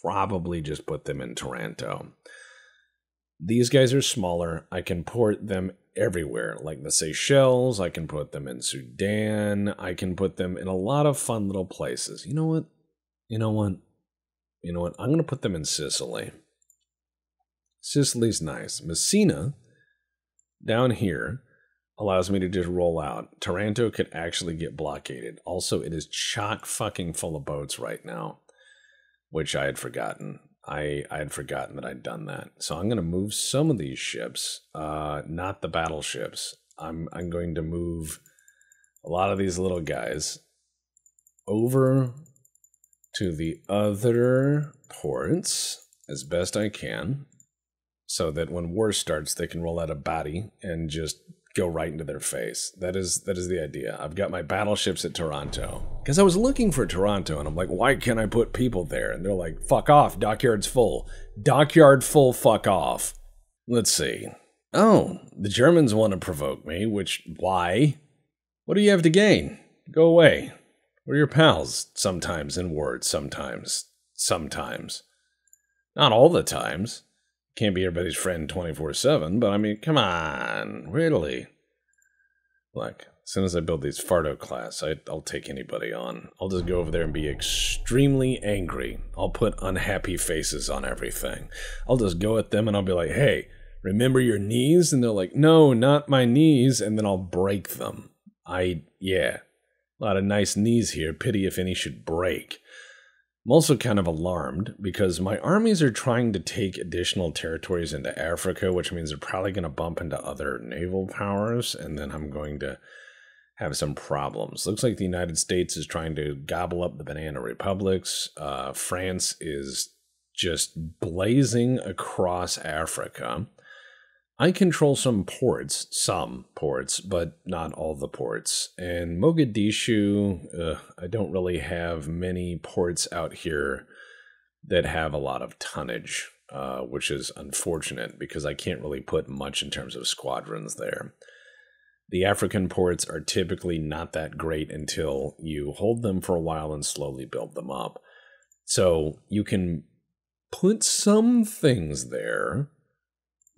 probably just put them in Taranto. These guys are smaller. I can port them everywhere, like the Seychelles. I can put them in Sudan. I can put them in a lot of fun little places. You know what? I'm going to put them in Sicily. Sicily's nice. Messina, down here, allows me to just roll out. Taranto could actually get blockaded. Also, it is chock fucking full of boats right now, which I had forgotten. I had forgotten that I'd done that. So I'm going to move some of these ships, not the battleships. I'm going to move a lot of these little guys over to the other ports as best I can, so that when war starts, they can roll out a body and just go right into their face. That is the idea. I've got my battleships at Taranto. Because I was looking for Taranto, and I'm like, why can't I put people there? And they're like, fuck off, dockyard's full. Dockyard full, fuck off. Let's see. Oh, the Germans want to provoke me, which, why? What do you have to gain? Go away. We're your pals, sometimes in words, sometimes. Not all the times. Can't be everybody's friend 24/7, but I mean, come on, really. Look, as soon as I build these Fardo class, I'll take anybody on. I'll just go over there and be extremely angry. I'll put unhappy faces on everything. I'll just go at them and I'll be like, hey, remember your knees? And they're like, no, not my knees. And then I'll break them. Yeah, a lot of nice knees here. Pity if any should break. I'm also kind of alarmed because my armies are trying to take additional territories into Africa, which means they're probably going to bump into other naval powers, and then I'm going to have some problems. Looks like the United States is trying to gobble up the banana republics. France is just blazing across Africa. I control some ports, but not all the ports. And Mogadishu, I don't really have many ports out here that have a lot of tonnage, which is unfortunate because I can't really put much in terms of squadrons there. The African ports are typically not that great until you hold them for a while and slowly build them up. So you can put some things there,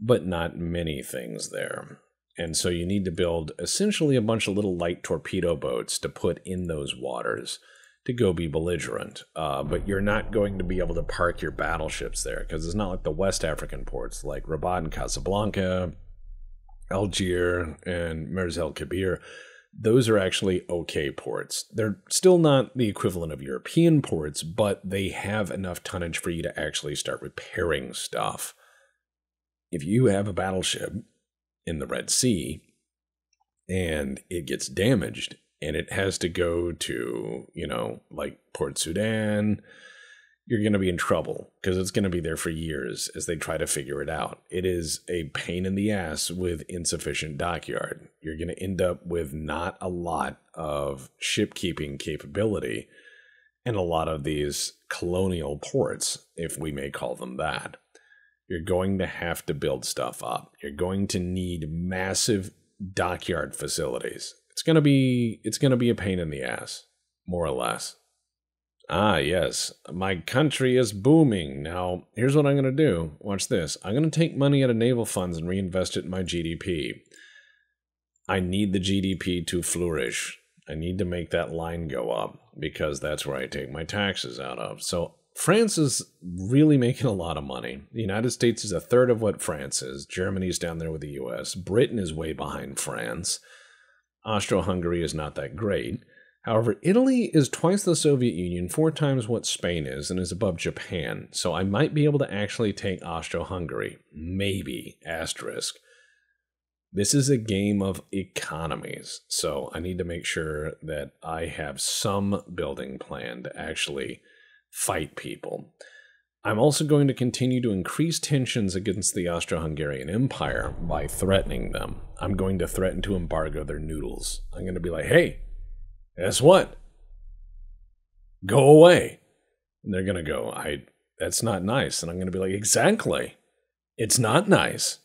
but not many things there. And so you need to build essentially a bunch of little light torpedo boats to put in those waters to go be belligerent. But you're not going to be able to park your battleships there because it's not like the West African ports like Rabat and Casablanca, Algiers, and Merz El Kabir. Those are actually okay ports. They're still not the equivalent of European ports, but they have enough tonnage for you to actually start repairing stuff. If you have a battleship in the Red Sea and it gets damaged and it has to go to, you know, like Port Sudan, you're going to be in trouble because it's going to be there for years as they try to figure it out. It is a pain in the ass with insufficient dockyard. You're going to end up with not a lot of shipkeeping capability in a lot of these colonial ports, if we may call them that. You're going to have to build stuff up. You're going to need massive dockyard facilities. It's going to be a pain in the ass, more or less. Ah, yes. My country is booming. Now, here's what I'm going to do. Watch this. I'm going to take money out of naval funds and reinvest it in my GDP. I need the GDP to flourish. I need to make that line go up because that's where I take my taxes out of. So France is really making a lot of money. The United States is a third of what France is. Germany's down there with the US. Britain is way behind France. Austro-Hungary is not that great. However, Italy is twice the Soviet Union, 4 times what Spain is, and is above Japan. So I might be able to actually take Austro-Hungary. Maybe. Asterisk. This is a game of economies. So I need to make sure that I have some building plan to actually fight people. I'm also going to continue to increase tensions against the Austro-Hungarian Empire by threatening them. I'm going to threaten to embargo their noodles. I'm going to be like, hey, guess what? Go away. And they're going to go, that's not nice. And I'm going to be like, exactly. It's not nice.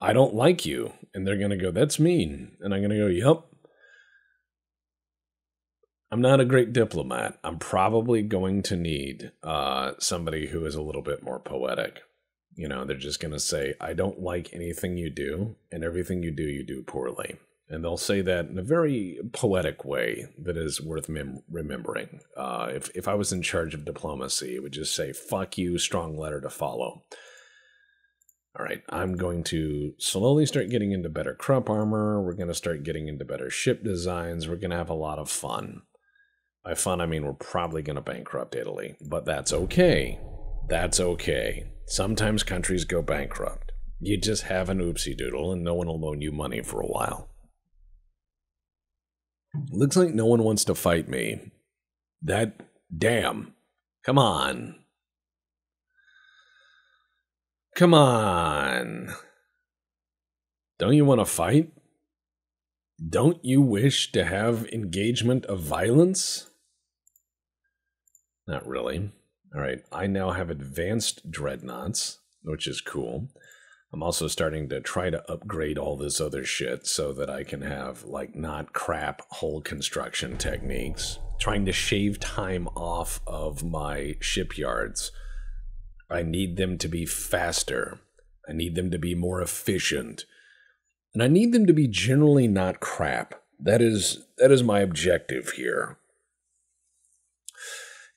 I don't like you. And they're going to go, that's mean. And I'm going to go, yep. I'm not a great diplomat. I'm probably going to need somebody who is a little bit more poetic. You know, they're just going to say, I don't like anything you do, and everything you do poorly. And they'll say that in a very poetic way that is worth remembering. If I was in charge of diplomacy, it would just say, fuck you, strong letter to follow. All right, I'm going to slowly start getting into better crop armor. We're going to start getting into better ship designs. We're going to have a lot of fun. By fun, I mean we're probably going to bankrupt Italy, but that's okay. That's okay. Sometimes countries go bankrupt. You just have an oopsie doodle and no one will loan you money for a while. Looks like no one wants to fight me. That damn. Come on. Come on. Don't you want to fight? Don't you wish to have engagement of violence? Not really. All right, I now have advanced dreadnoughts, which is cool. I'm also starting to try to upgrade all this other shit so that I can have, like, not crap hull construction techniques. Trying to shave time off of my shipyards. I need them to be faster. I need them to be more efficient. And I need them to be generally not crap. That is my objective here.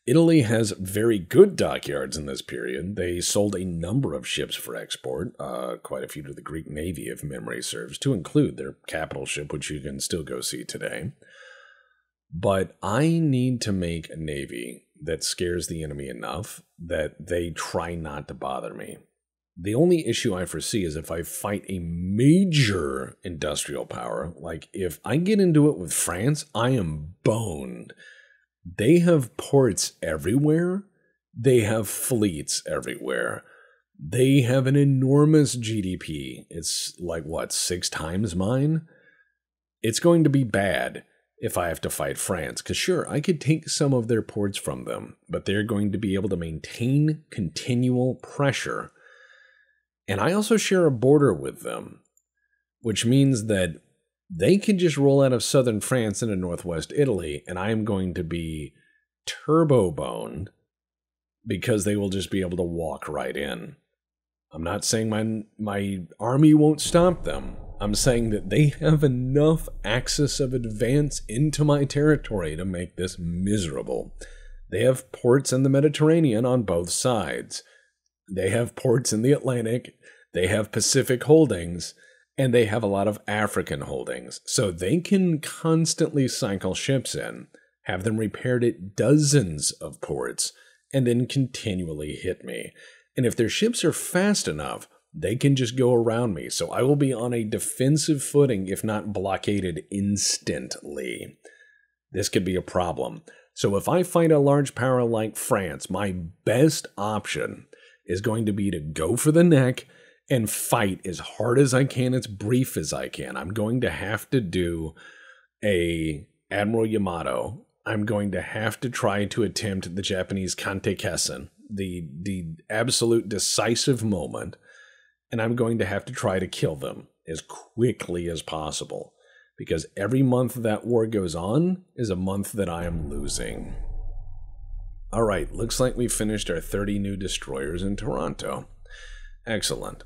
Italy has very good dockyards in this period. They sold a number of ships for export, quite a few to the Greek Navy, if memory serves, to include their capital ship, which you can still go see today. But I need to make a navy that scares the enemy enough that they try not to bother me. The only issue I foresee is if I fight a major industrial power, like if I get into it with France, I am boned. They have ports everywhere. They have fleets everywhere. They have an enormous GDP. It's like, what, 6 times mine? It's going to be bad if I have to fight France, because sure, I could take some of their ports from them, but they're going to be able to maintain continual pressure. And I also share a border with them, which means that they can just roll out of southern France into northwest Italy, and I am going to be turbo-boned because they will just be able to walk right in. I'm not saying my army won't stop them. I'm saying that they have enough axis of advance into my territory to make this miserable. They have ports in the Mediterranean on both sides. They have ports in the Atlantic. They have Pacific holdings. And they have a lot of African holdings, so they can constantly cycle ships in, have them repaired at dozens of ports, and then continually hit me. And if their ships are fast enough, they can just go around me, so I will be on a defensive footing if not blockaded instantly. This could be a problem. So if I fight a large power like France, my best option is going to be to go for the neck and fight as hard as I can, as brief as I can. I'm going to have to do a Admiral Yamato. I'm going to have to try to attempt the Japanese Kantenkisen, the absolute decisive moment, and I'm going to have to try to kill them as quickly as possible, because every month that war goes on is a month that I am losing. All right, looks like we finished our 30 new destroyers in Taranto. Excellent.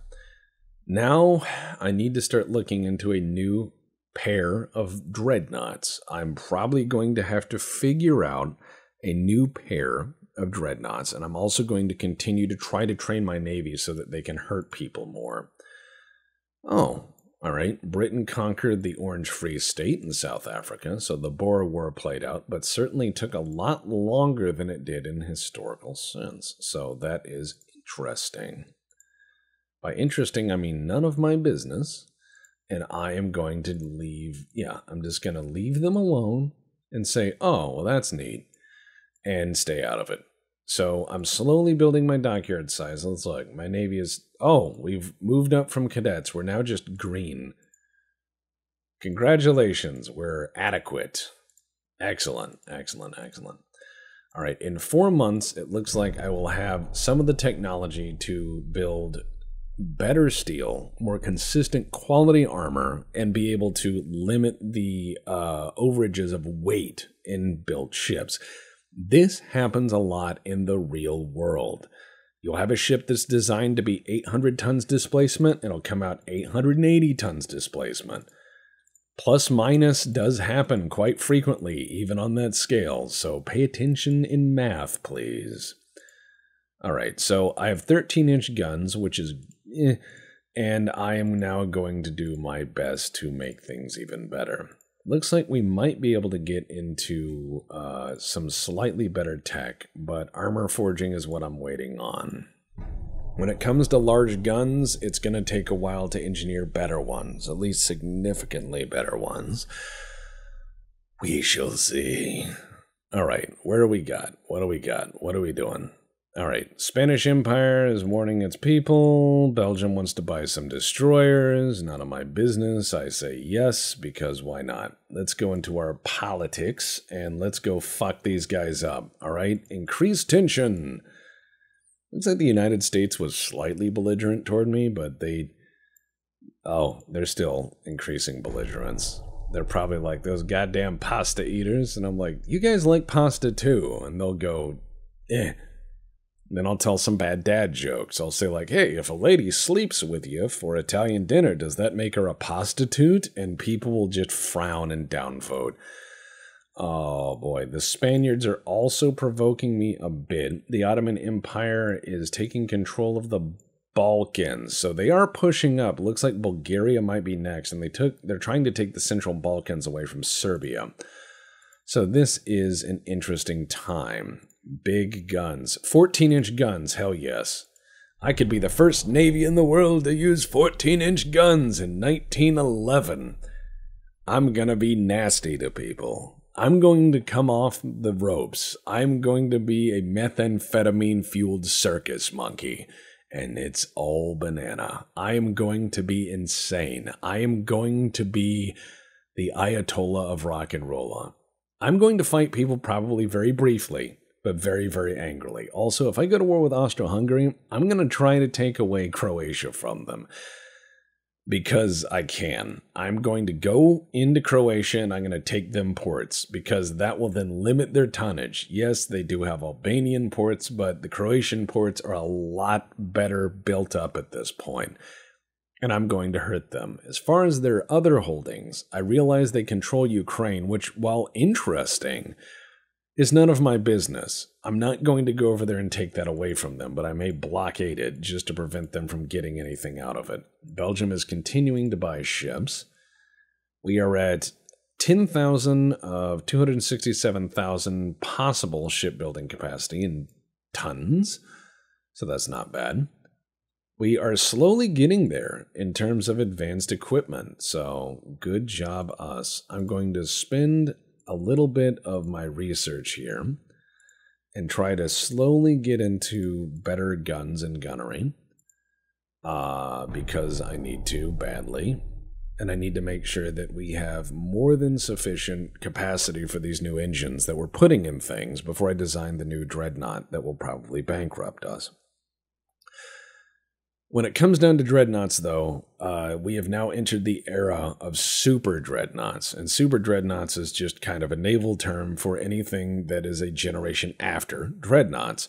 Now I need to start looking into a new pair of dreadnoughts. I'm probably going to have to figure out a new pair of dreadnoughts, and I'm also going to continue to try to train my navy so that they can hurt people more. Oh, all right. Britain conquered the Orange Free State in South Africa, so the Boer War played out, but certainly took a lot longer than it did in historical sense. So that is interesting. By interesting, I mean none of my business, and I am going to leave, I'm just going to leave them alone and say, oh, well, that's neat, and stay out of it. So I'm slowly building my dockyard size. Let's look. My navy is, oh, we've moved up from cadets. We're now just green. Congratulations. We're adequate. Excellent, excellent, excellent. All right, in 4 months, it looks like I will have some of the technology to build better steel, more consistent quality armor, and be able to limit the overages of weight in built ships. This happens a lot in the real world. You'll have a ship that's designed to be 800 tons displacement, it'll come out 880 tons displacement. Plus minus does happen quite frequently, even on that scale, so pay attention in math, please. All right, so I have 13-inch guns, which is and I am now going to do my best to make things even better. Looks like we might be able to get into some slightly better tech, but armor forging is what I'm waiting on. When it comes to large guns, it's going to take a while to engineer better ones, at least significantly better ones. We shall see. All right, where do we got? What do we got? What are we doing? All right, Spanish Empire is warning its people. Belgium wants to buy some destroyers. None of my business. I say yes, because why not? Let's go into our politics, and let's go fuck these guys up, all right? Increased tension. Looks like the United States was slightly belligerent toward me, but they... oh, they're still increasing belligerence. They're probably like, those goddamn pasta eaters. And I'm like, you guys like pasta too. And they'll go, eh. Then I'll tell some bad dad jokes. I'll say like, hey, if a lady sleeps with you for Italian dinner, does that make her a prostitute? And people will just frown and downvote. Oh boy, the Spaniards are also provoking me a bit. The Ottoman Empire is taking control of the Balkans. So they are pushing up. Looks like Bulgaria might be next. And they're trying to take the Central Balkans away from Serbia. So this is an interesting time. Big guns. 14-inch guns, hell yes. I could be the first navy in the world to use 14-inch guns in 1911. I'm gonna be nasty to people. I'm going to come off the ropes. I'm going to be a methamphetamine-fueled circus monkey. And it's all banana. I am going to be insane. I am going to be the Ayatollah of rock and roll. I'm going to fight people probably very briefly, but very, very angrily. Also, if I go to war with Austro-Hungary, I'm going to try to take away Croatia from them. Because I can. I'm going to go into Croatia and I'm going to take them ports, because that will then limit their tonnage. Yes, they do have Albanian ports, but the Croatian ports are a lot better built up at this point. And I'm going to hurt them. As far as their other holdings, I realize they control Ukraine, which, while interesting, it's none of my business. I'm not going to go over there and take that away from them, but I may blockade it just to prevent them from getting anything out of it. Belgium is continuing to buy ships. We are at 10,000 of 267,000 possible shipbuilding capacity in tons, so that's not bad. We are slowly getting there in terms of advanced equipment, so good job us. I'm going to spend a little bit of my research here and try to slowly get into better guns and gunnery because I need to badly, and I need to make sure that we have more than sufficient capacity for these new engines that we're putting in things before I design the new dreadnought that will probably bankrupt us. When it comes down to dreadnoughts, though, we have now entered the era of super dreadnoughts. And super dreadnoughts is just kind of a naval term for anything that is a generation after dreadnoughts.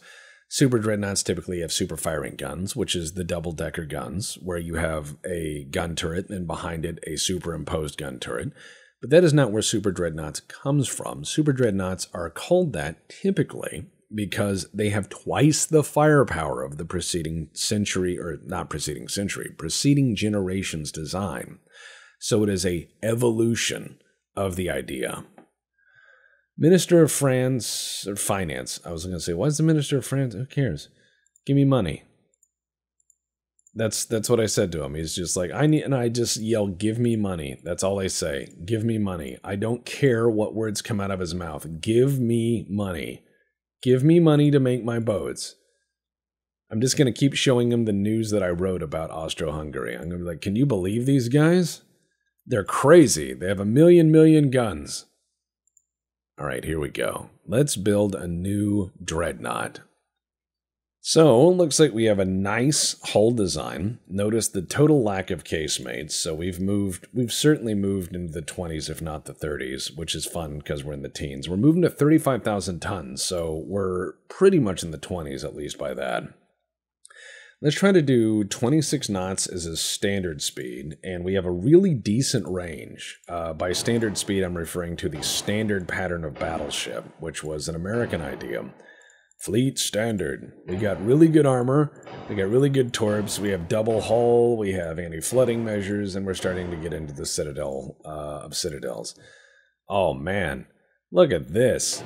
Super dreadnoughts typically have super firing guns, which is the double-decker guns, where you have a gun turret and behind it a superimposed gun turret. But that is not where super dreadnoughts comes from. Super dreadnoughts are called that typically because they have twice the firepower of the preceding generation's design. So it is an evolution of the idea. Minister of France, or Finance. I was going to say, why is the Minister of France? Who cares? Give me money. That's what I said to him. He's just like, I just yell, give me money. That's all I say. Give me money. I don't care what words come out of his mouth. Give me money. Give me money to make my boats. I'm just going to keep showing him the news that I wrote about Austro-Hungary. I'm going to be like, can you believe these guys? They're crazy. They have a million guns. All right, here we go. Let's build a new dreadnought. So, it looks like we have a nice hull design. Notice the total lack of casemates, so we've certainly moved into the 20s, if not the 30s, which is fun because we're in the teens. We're moving to 35,000 tons, so we're pretty much in the 20s, at least by that. Let's try to do 26 knots as a standard speed, and we have a really decent range. By standard speed, I'm referring to the standard pattern of battleship, which was an American idea. Fleet standard. We got really good armor, we got really good torps, we have double hull, we have anti-flooding measures, and we're starting to get into the citadel of citadels. Oh man, look at this.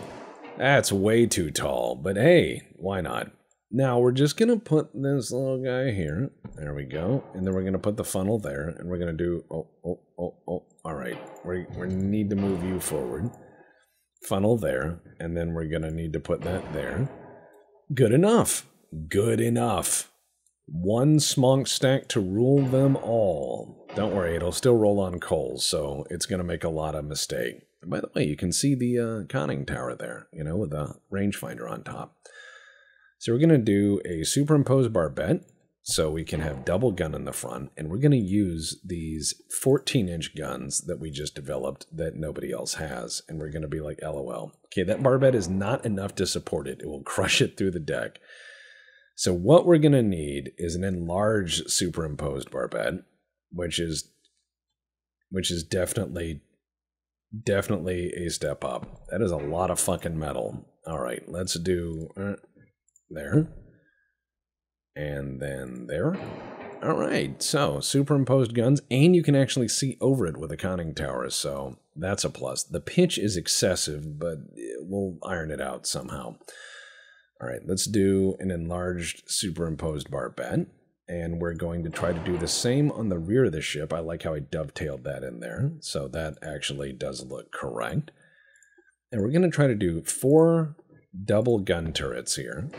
That's way too tall, but hey, why not? Now we're just gonna put this little guy here. There we go. And then we're gonna put the funnel there, and we're gonna do, all right. We need to move you forward. Funnel there, and then we're gonna need to put that there. Good enough. Good enough. One smonk stack to rule them all. Don't worry, it'll still roll on coal, so it's going to make a lot of mistake. And by the way, you can see the conning tower there, you know, with the rangefinder on top. So we're going to do a superimposed barbette, so we can have double gun in the front, and we're going to use these 14-inch guns that we just developed that nobody else has, and we're going to be like, LOL. Okay, that barbette is not enough to support it. It will crush it through the deck. So what we're going to need is an enlarged superimposed barbette, which is definitely a step up. That is a lot of fucking metal. All right, let's do there. And then there. All right, so superimposed guns, and you can actually see over it with a conning tower, so that's a plus. The pitch is excessive, but we'll iron it out somehow. All right, let's do an enlarged superimposed barbette, and we're going to try to do the same on the rear of the ship. I like how I dovetailed that in there, so that actually does look correct. And we're going to try to do 4 double gun turrets here.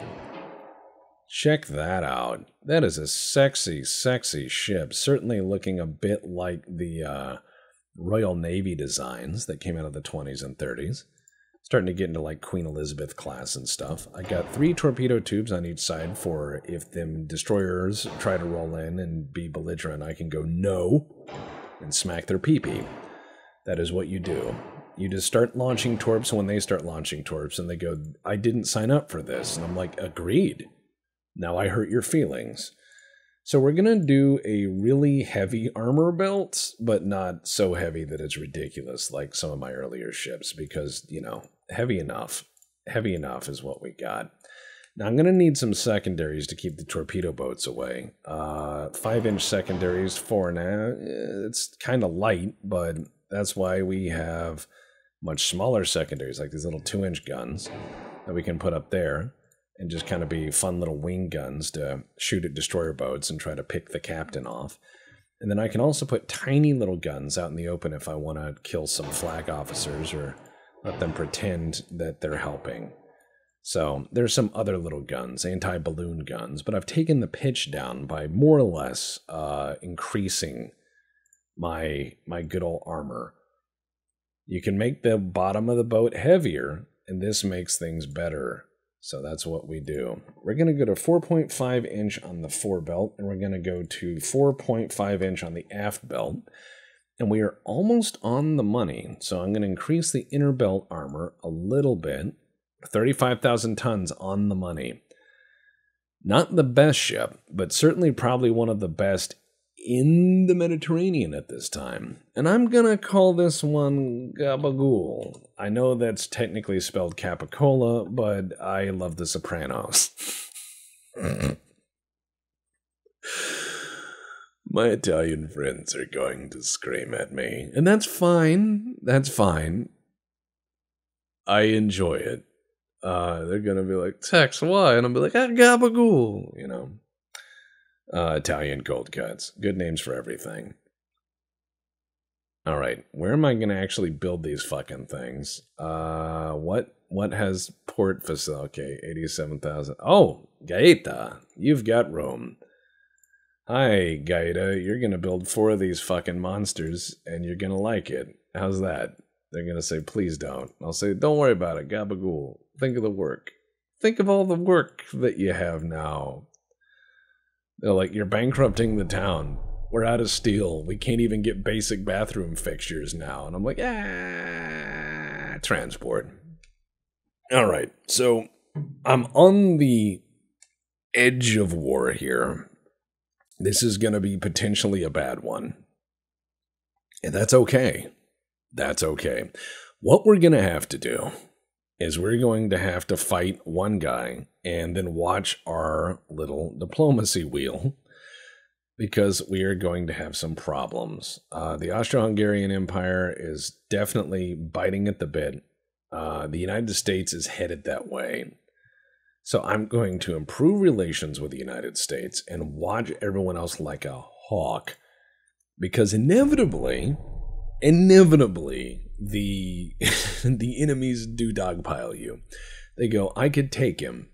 Check that out. That is a sexy, sexy ship. Certainly looking a bit like the Royal Navy designs that came out of the 20s and 30s. Starting to get into like Queen Elizabeth class and stuff. I got 3 torpedo tubes on each side for if them destroyers try to roll in and be belligerent, I can go no and smack their pee-pee. That is what you do. You just start launching torps when they start launching torps, and they go, I didn't sign up for this. And I'm like, agreed. Now I hurt your feelings. So we're going to do a really heavy armor belt, but not so heavy that it's ridiculous like some of my earlier ships because, you know, heavy enough. Heavy enough is what we got. Now I'm going to need some secondaries to keep the torpedo boats away. 5-inch secondaries, 4 now. It's kind of light, but that's why we have much smaller secondaries, like these little 2-inch guns that we can put up there. And just kind of be fun little wing guns to shoot at destroyer boats and try to pick the captain off. And then I can also put tiny little guns out in the open if I want to kill some flag officers or let them pretend that they're helping. So there's some other little guns, anti-balloon guns, but I've taken the pitch down by more or less increasing my good old armor. You can make the bottom of the boat heavier, and this makes things better. So that's what we do. We're going to go to 4.5 inch on the fore belt, and we're going to go to 4.5 inch on the aft belt. And we are almost on the money. So I'm going to increase the inner belt armor a little bit. 35,000 tons on the money. Not the best ship, but certainly probably one of the best in the Mediterranean at this time, and I'm gonna call this one Gabagool. I know that's technically spelled Capicola, but I love The Sopranos. My Italian friends are going to scream at me, and that's fine. That's fine. I enjoy it. They're gonna be like, Tex, why? And I'll be like, Gabagool, you know. Italian cold cuts. Good names for everything. All right, where am I going to actually build these fucking things? What has port facility? Okay, 87,000. Oh, Gaeta, you've got room. Hi, Gaeta, you're going to build 4 of these fucking monsters, and you're going to like it. How's that? They're going to say, please don't. I'll say, don't worry about it, Gabagool. Think of the work. Think of all the work that you have now. They're like, you're bankrupting the town. We're out of steel. We can't even get basic bathroom fixtures now. And I'm like, ah, transport. All right, so I'm on the edge of war here. This is going to be potentially a bad one. And that's okay. That's okay. What we're going to have to do is we're going to have to fight one guy and then watch our little diplomacy wheel, because we are going to have some problems. The Austro-Hungarian Empire is definitely biting at the bit. The United States is headed that way. So I'm going to improve relations with the United States and watch everyone else like a hawk, because inevitably, the the enemies do dogpile you. They go, I could take him.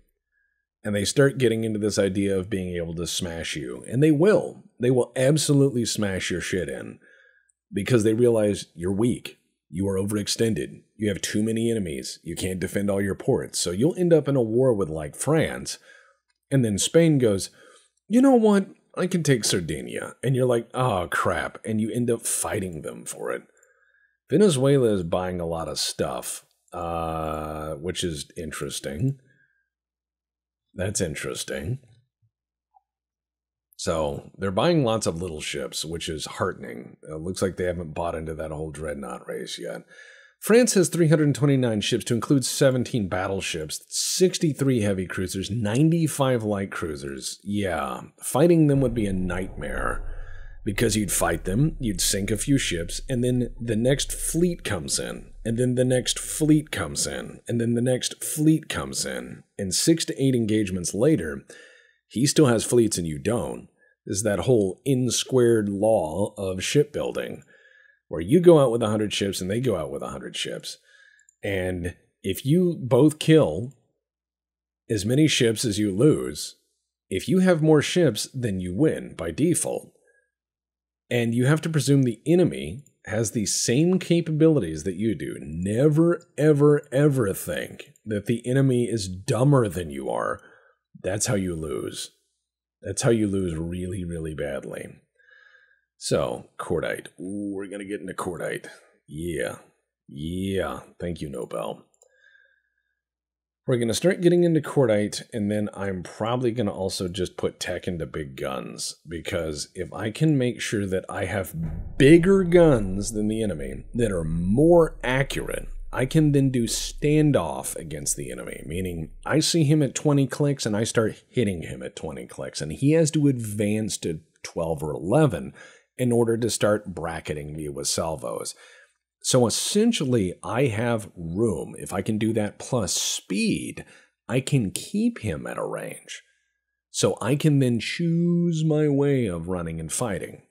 And they start getting into this idea of being able to smash you. And they will. They will absolutely smash your shit in, because they realize you're weak. You are overextended. You have too many enemies. You can't defend all your ports. So you'll end up in a war with, like, France. And then Spain goes, you know what? I can take Sardinia. And you're like, oh, crap. And you end up fighting them for it. Venezuela is buying a lot of stuff, which is interesting. That's interesting. So they're buying lots of little ships, which is heartening. It looks like they haven't bought into that whole dreadnought race yet. France has 329 ships, to include 17 battleships, 63 heavy cruisers, 95 light cruisers. Yeah, fighting them would be a nightmare, because you'd fight them, you'd sink a few ships, and then the next fleet comes in, and then the next fleet comes in, and then the next fleet comes in. And 6 to 8 engagements later, he still has fleets and you don't. There's that whole N² law of shipbuilding, where you go out with 100 ships and they go out with 100 ships. And if you both kill as many ships as you lose, if you have more ships, then you win by default. And you have to presume the enemy has the same capabilities that you do. Never, ever, ever think that the enemy is dumber than you are. That's how you lose. That's how you lose really, really badly. So, cordite. Ooh, we're going to get into cordite. Yeah. Yeah. Thank you, Nobel. We're going to start getting into cordite, and then I'm probably going to also just put tech into big guns, because if I can make sure that I have bigger guns than the enemy that are more accurate, I can then do standoff against the enemy, meaning I see him at 20 clicks and I start hitting him at 20 clicks, and he has to advance to 12 or 11 in order to start bracketing me with salvos. So essentially, I have room. If I can do that plus speed, I can keep him at a range. So I can then choose my way of running and fighting.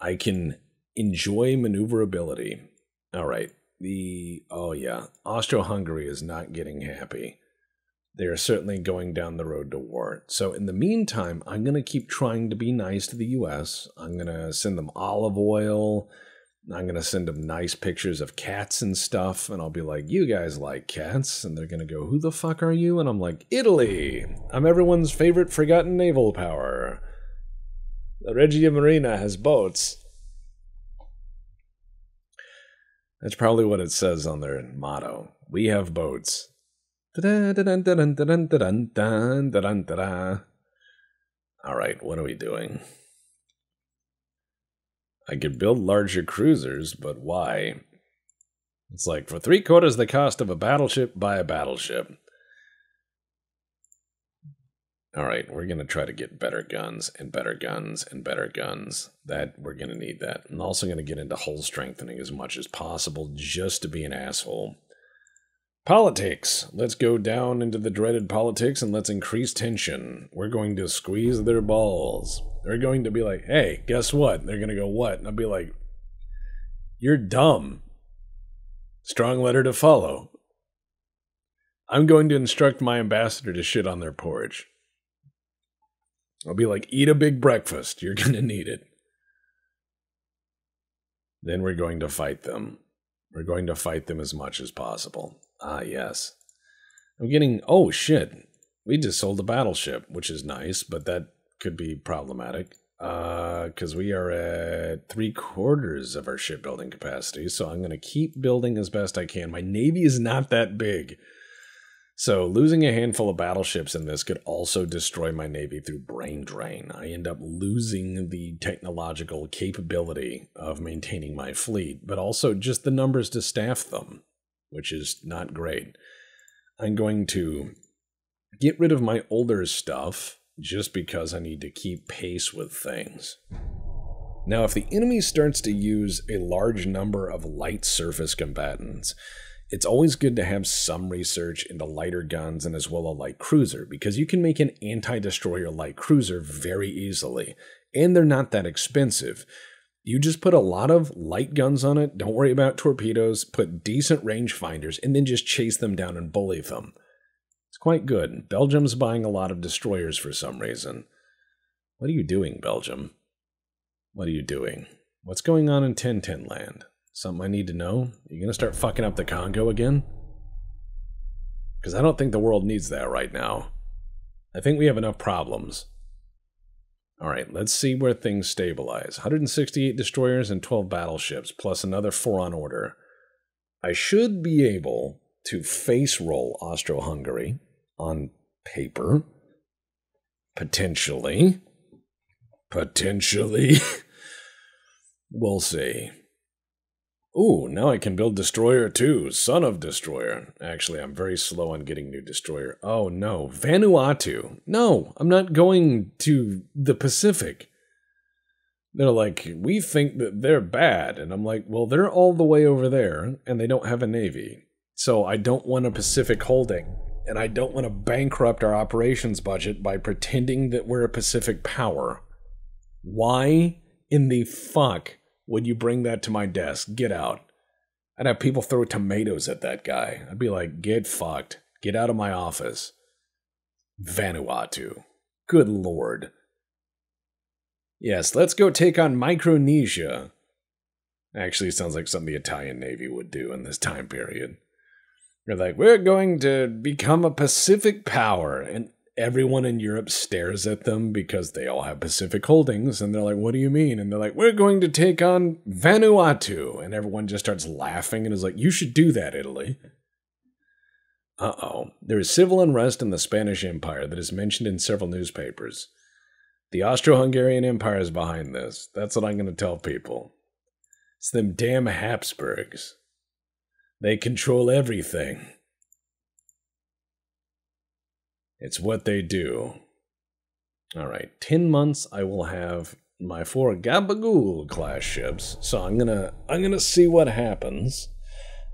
I can enjoy maneuverability. All right. Oh yeah. Austro-Hungary is not getting happy. They are certainly going down the road to war. So in the meantime, I'm going to keep trying to be nice to the U.S. I'm going to send them olive oil. I'm going to send them nice pictures of cats and stuff, and I'll be like, you guys like cats? And they're going to go, who the fuck are you? And I'm like, Italy! I'm everyone's favorite forgotten naval power. The Regia Marina has boats. That's probably what it says on their motto. We have boats. All right, what are we doing? I could build larger cruisers, but why? It's like, for 3/4 the cost of a battleship, buy a battleship. Alright, we're going to try to get better guns, and better guns, and better guns. That, we're going to need that. I'm also going to get into hull strengthening as much as possible, just to be an asshole. Politics. Let's go down into the dreaded politics and let's increase tension. We're going to squeeze their balls. They're going to be like, hey, guess what? They're going to go, what? And I'll be like, you're dumb. Strong letter to follow. I'm going to instruct my ambassador to shit on their porridge. I'll be like, eat a big breakfast. You're going to need it. Then we're going to fight them. We're going to fight them as much as possible. Ah, yes. I'm getting... Oh, shit. We just sold a battleship, which is nice, but that could be problematic. Because we are at 3/4 of our shipbuilding capacity, so I'm going to keep building as best I can. My navy is not that big. So losing a handful of battleships in this could also destroy my navy through brain drain. I end up losing the technological capability of maintaining my fleet, but also just the numbers to staff them, which is not great. I'm going to get rid of my older stuff just because I need to keep pace with things. Now, if the enemy starts to use a large number of light surface combatants, it's always good to have some research into lighter guns and as well a light cruiser, because you can make an anti-destroyer light cruiser very easily, and they're not that expensive. You just put a lot of light guns on it, don't worry about torpedoes, put decent range finders, and then just chase them down and bully them. It's quite good. Belgium's buying a lot of destroyers for some reason. What are you doing, Belgium? What are you doing? What's going on in 1010 land? Something I need to know? Are you gonna start fucking up the Congo again? Because I don't think the world needs that right now. I think we have enough problems. Alright, let's see where things stabilize. 168 destroyers and 12 battleships, plus another 4 on order. I should be able to face roll Austro-Hungary on paper. Potentially. Potentially. We'll see. Ooh, now I can build Destroyer too. Son of Destroyer. Actually, I'm very slow on getting new Destroyer. Oh no. Vanuatu. No, I'm not going to the Pacific. They're like, we think that they're bad. And I'm like, well, they're all the way over there and they don't have a navy. So I don't want a Pacific holding. And I don't want to bankrupt our operations budget by pretending that we're a Pacific power. Why in the fuck would you bring that to my desk? Get out. I'd have people throw tomatoes at that guy. I'd be like, get fucked. Get out of my office. Vanuatu. Good lord. Yes, let's go take on Micronesia. Actually, it sounds like something the Italian Navy would do in this time period. They're like, we're going to become a Pacific power. And everyone in Europe stares at them because they all have Pacific holdings, and they're like, what do you mean? And they're like, we're going to take on Vanuatu. And everyone just starts laughing and is like, you should do that, Italy. Uh-oh. There is civil unrest in the Spanish Empire that is mentioned in several newspapers. The Austro-Hungarian Empire is behind this. That's what I'm going to tell people. It's them damn Habsburgs. They control everything. It's what they do. Alright, 10 months I will have my 4 Gabagool class ships, so I'm gonna see what happens.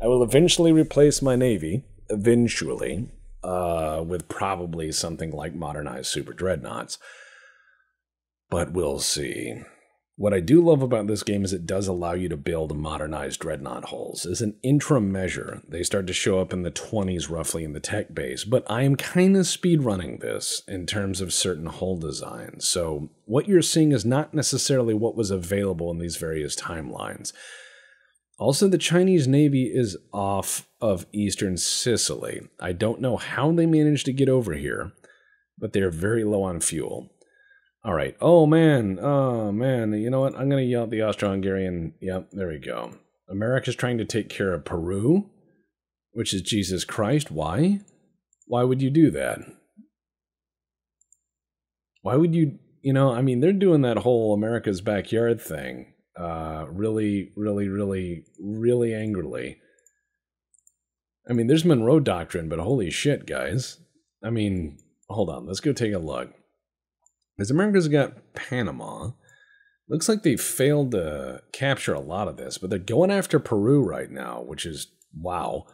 I will eventually replace my navy, eventually, with probably something like modernized super dreadnoughts. But we'll see. What I do love about this game is it does allow you to build modernized dreadnought hulls. As an interim measure, they start to show up in the 20s roughly in the tech base, but I am kind of speedrunning this in terms of certain hull designs. So what you're seeing is not necessarily what was available in these various timelines. Also, the Chinese Navy is off of eastern Sicily. I don't know how they managed to get over here, but they're very low on fuel. All right. Oh, man. You know what? I'm going to yell at the Austro-Hungarian. Yep, there we go. America's trying to take care of Peru, which is Jesus Christ. Why? Why would you do that? Why would you, you know, I mean, they're doing that whole America's backyard thing. really angrily. I mean, there's Monroe Doctrine, but holy shit, guys. I mean, hold on, let's go take a look. Because America's got Panama. Looks like they failed to capture a lot of this, but they're going after Peru right now, which is, wow.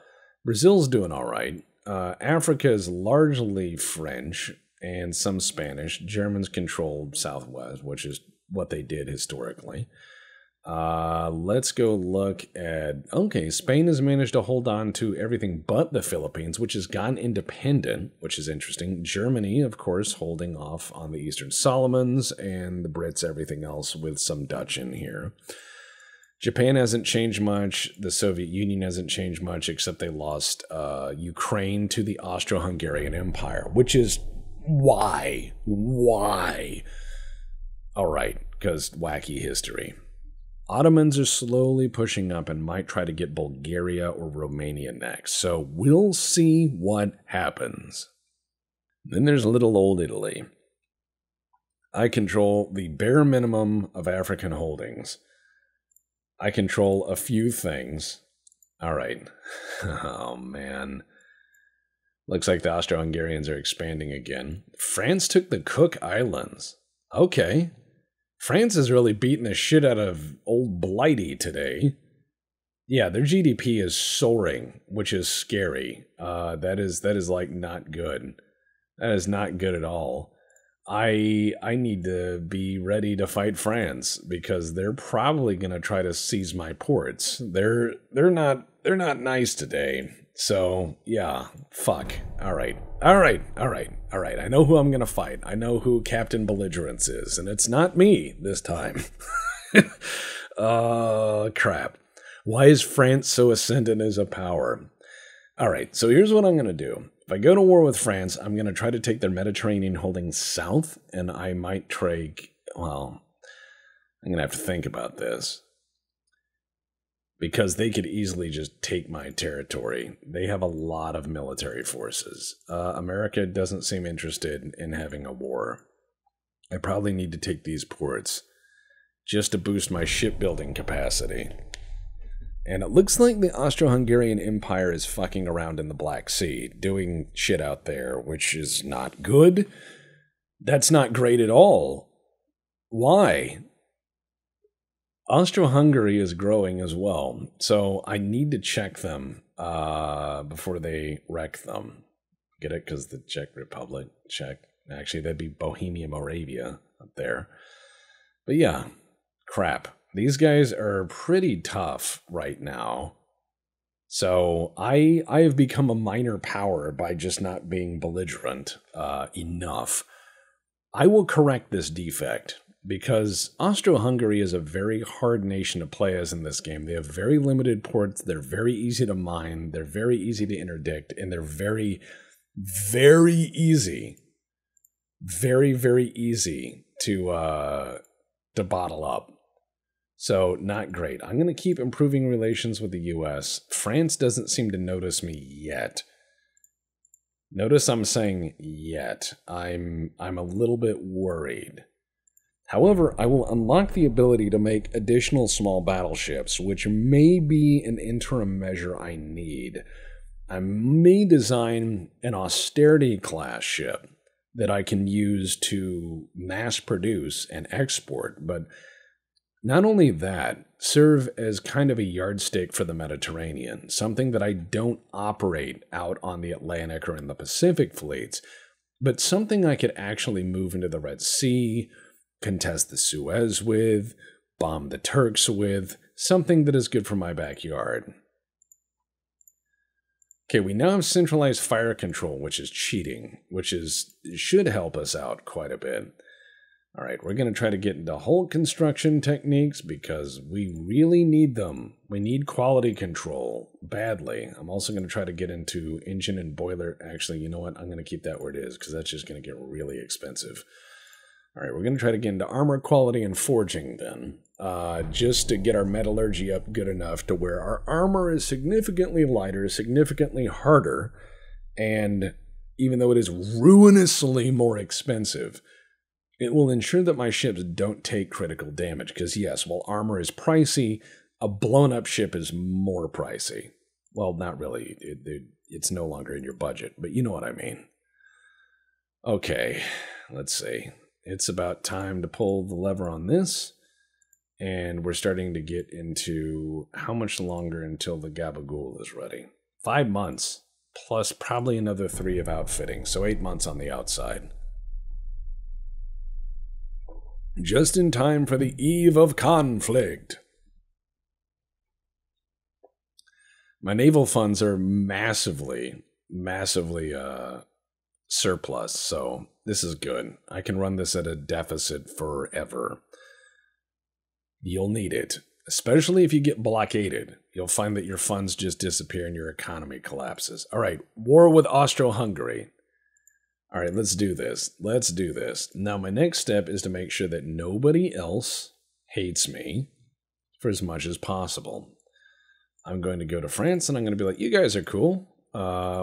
Brazil's doing all right. Africa is largely French and some Spanish. Germans control Southwest, which is what they did historically. Let's go look at, okay, Spain has managed to hold on to everything but the Philippines, which has gone independent, which is interesting. Germany, of course, holding off on the Eastern Solomons, and the Brits, everything else with some Dutch in here. Japan hasn't changed much. The Soviet Union hasn't changed much, except they lost Ukraine to the Austro-Hungarian Empire, which is why? Why? All right, because wacky history. Ottomans are slowly pushing up and might try to get Bulgaria or Romania next. So we'll see what happens. Then there's little old Italy. I control the bare minimum of African holdings. I control a few things. All right. Oh, man. Looks like the Austro-Hungarians are expanding again. France took the Cook Islands. Okay. France is really beating the shit out of old Blighty today. Yeah, their GDP is soaring, which is scary. That is like not good. That is not good at all. I need to be ready to fight France because they're probably gonna try to seize my ports. They're not nice today. So yeah, fuck. All right. I know who I'm gonna fight. I know who Captain Belligerence is, and it's not me this time. Crap. Why is France so ascendant as a power? All right, so here's what I'm gonna do. If I go to war with France, I'm gonna try to take their Mediterranean holdings south, and I might take. Well, I'm gonna have to think about this. Because they could easily just take my territory. They have a lot of military forces. America doesn't seem interested in having a war. I probably need to take these ports just to boost my shipbuilding capacity. And it looks like the Austro-Hungarian Empire is fucking around in the Black Sea, doing shit out there, which is not good. That's not great at all. Why? Austro-Hungary is growing as well, so I need to check them before they wreck them. Get it? Because the Czech Republic, Czech. Actually, that'd be Bohemia Moravia up there. But yeah, crap. These guys are pretty tough right now. So I have become a minor power by just not being belligerent enough. I will correct this defect. Because Austro-Hungary is a very hard nation to play as in this game. They have very limited ports, they're very easy to mine, they're very easy to interdict, and they're very, very easy to bottle up. So, not great. I'm going to keep improving relations with the U.S. France doesn't seem to notice me yet. Notice I'm saying yet. I'm a little bit worried. However, I will unlock the ability to make additional small battleships, which may be an interim measure I need. I may design an austerity class ship that I can use to mass produce and export, but not only that, serve as kind of a yardstick for the Mediterranean, something that I don't operate out on the Atlantic or in the Pacific fleets, but something I could actually move into the Red Sea, contest the Suez with, bomb the Turks with, something that is good for my backyard. Okay, we now have centralized fire control, which is cheating, which is should help us out quite a bit. All right, we're going to try to get into hull construction techniques because we really need them. We need quality control badly. I'm also going to try to get into engine and boiler. Actually, you know what? I'm going to keep that where it is because that's just going to get really expensive. All right, we're going to try to get into armor quality and forging then, just to get our metallurgy up good enough to where our armor is significantly lighter, significantly harder, and even though it is ruinously more expensive, It will ensure that my ships don't take critical damage, because yes, while armor is pricey, a blown-up ship is more pricey. Well, not really. It's no longer in your budget, but you know what I mean. Okay, let's see. It's about time to pull the lever on this, and we're starting to get into how much longer until the Gabagool is ready. 5 months, plus probably another 3 of outfitting, so 8 months on the outside. Just in time for the eve of conflict. My naval funds are massively surplus, so this is good. I can run this at a deficit forever. You'll need it, especially if you get blockaded. You'll find that your funds just disappear and your economy collapses. All right, war with Austro-Hungary. All right, let's do this. Let's do this. Now, my next step is to make sure that nobody else hates me for as much as possible. I'm going to go to France, and I'm going to be like, you guys are cool.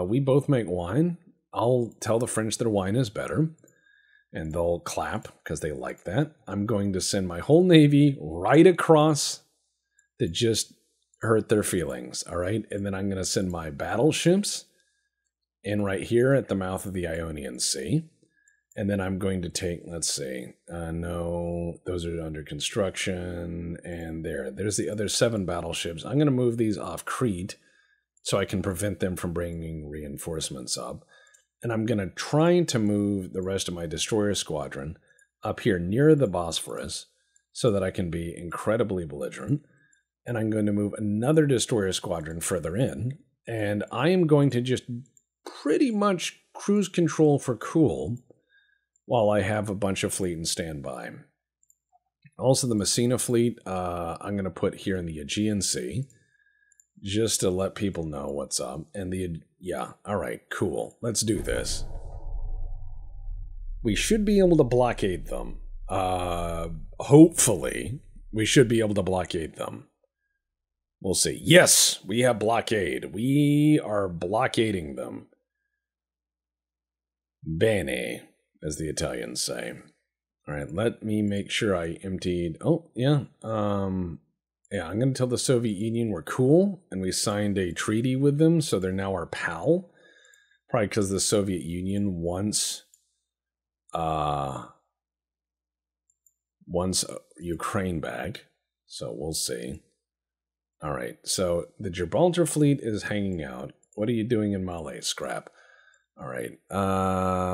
We both make wine. I'll tell the French their wine is better, and they'll clap because they like that. I'm going to send my whole navy right across to just hurt their feelings, all right? And then I'm going to send my battleships in right here at the mouth of the Ionian Sea. And then I'm going to take, let's see, no, those are under construction. And there's the other 7 battleships. I'm going to move these off Crete so I can prevent them from bringing reinforcements up. And I'm going to try to move the rest of my destroyer squadron up here near the Bosphorus so that I can be incredibly belligerent. And I'm going to move another destroyer squadron further in. And I am going to just pretty much cruise control for cool, while I have a bunch of fleet in standby. Also the Messina fleet, I'm going to put here in the Aegean Sea, just to let people know what's up. And yeah, all right, cool. Let's do this. We should be able to blockade them. Hopefully, we should be able to blockade them. We'll see. Yes, we have blockade. We are blockading them. Bene, as the Italians say. All right, let me make sure I emptied. Oh, yeah. Yeah, I'm going to tell the Soviet Union we're cool, and we signed a treaty with them, so they're now our pal. Probably because the Soviet Union wants Ukraine back. So we'll see. All right, so the Gibraltar fleet is hanging out. What are you doing in Mali? Scrap. All right,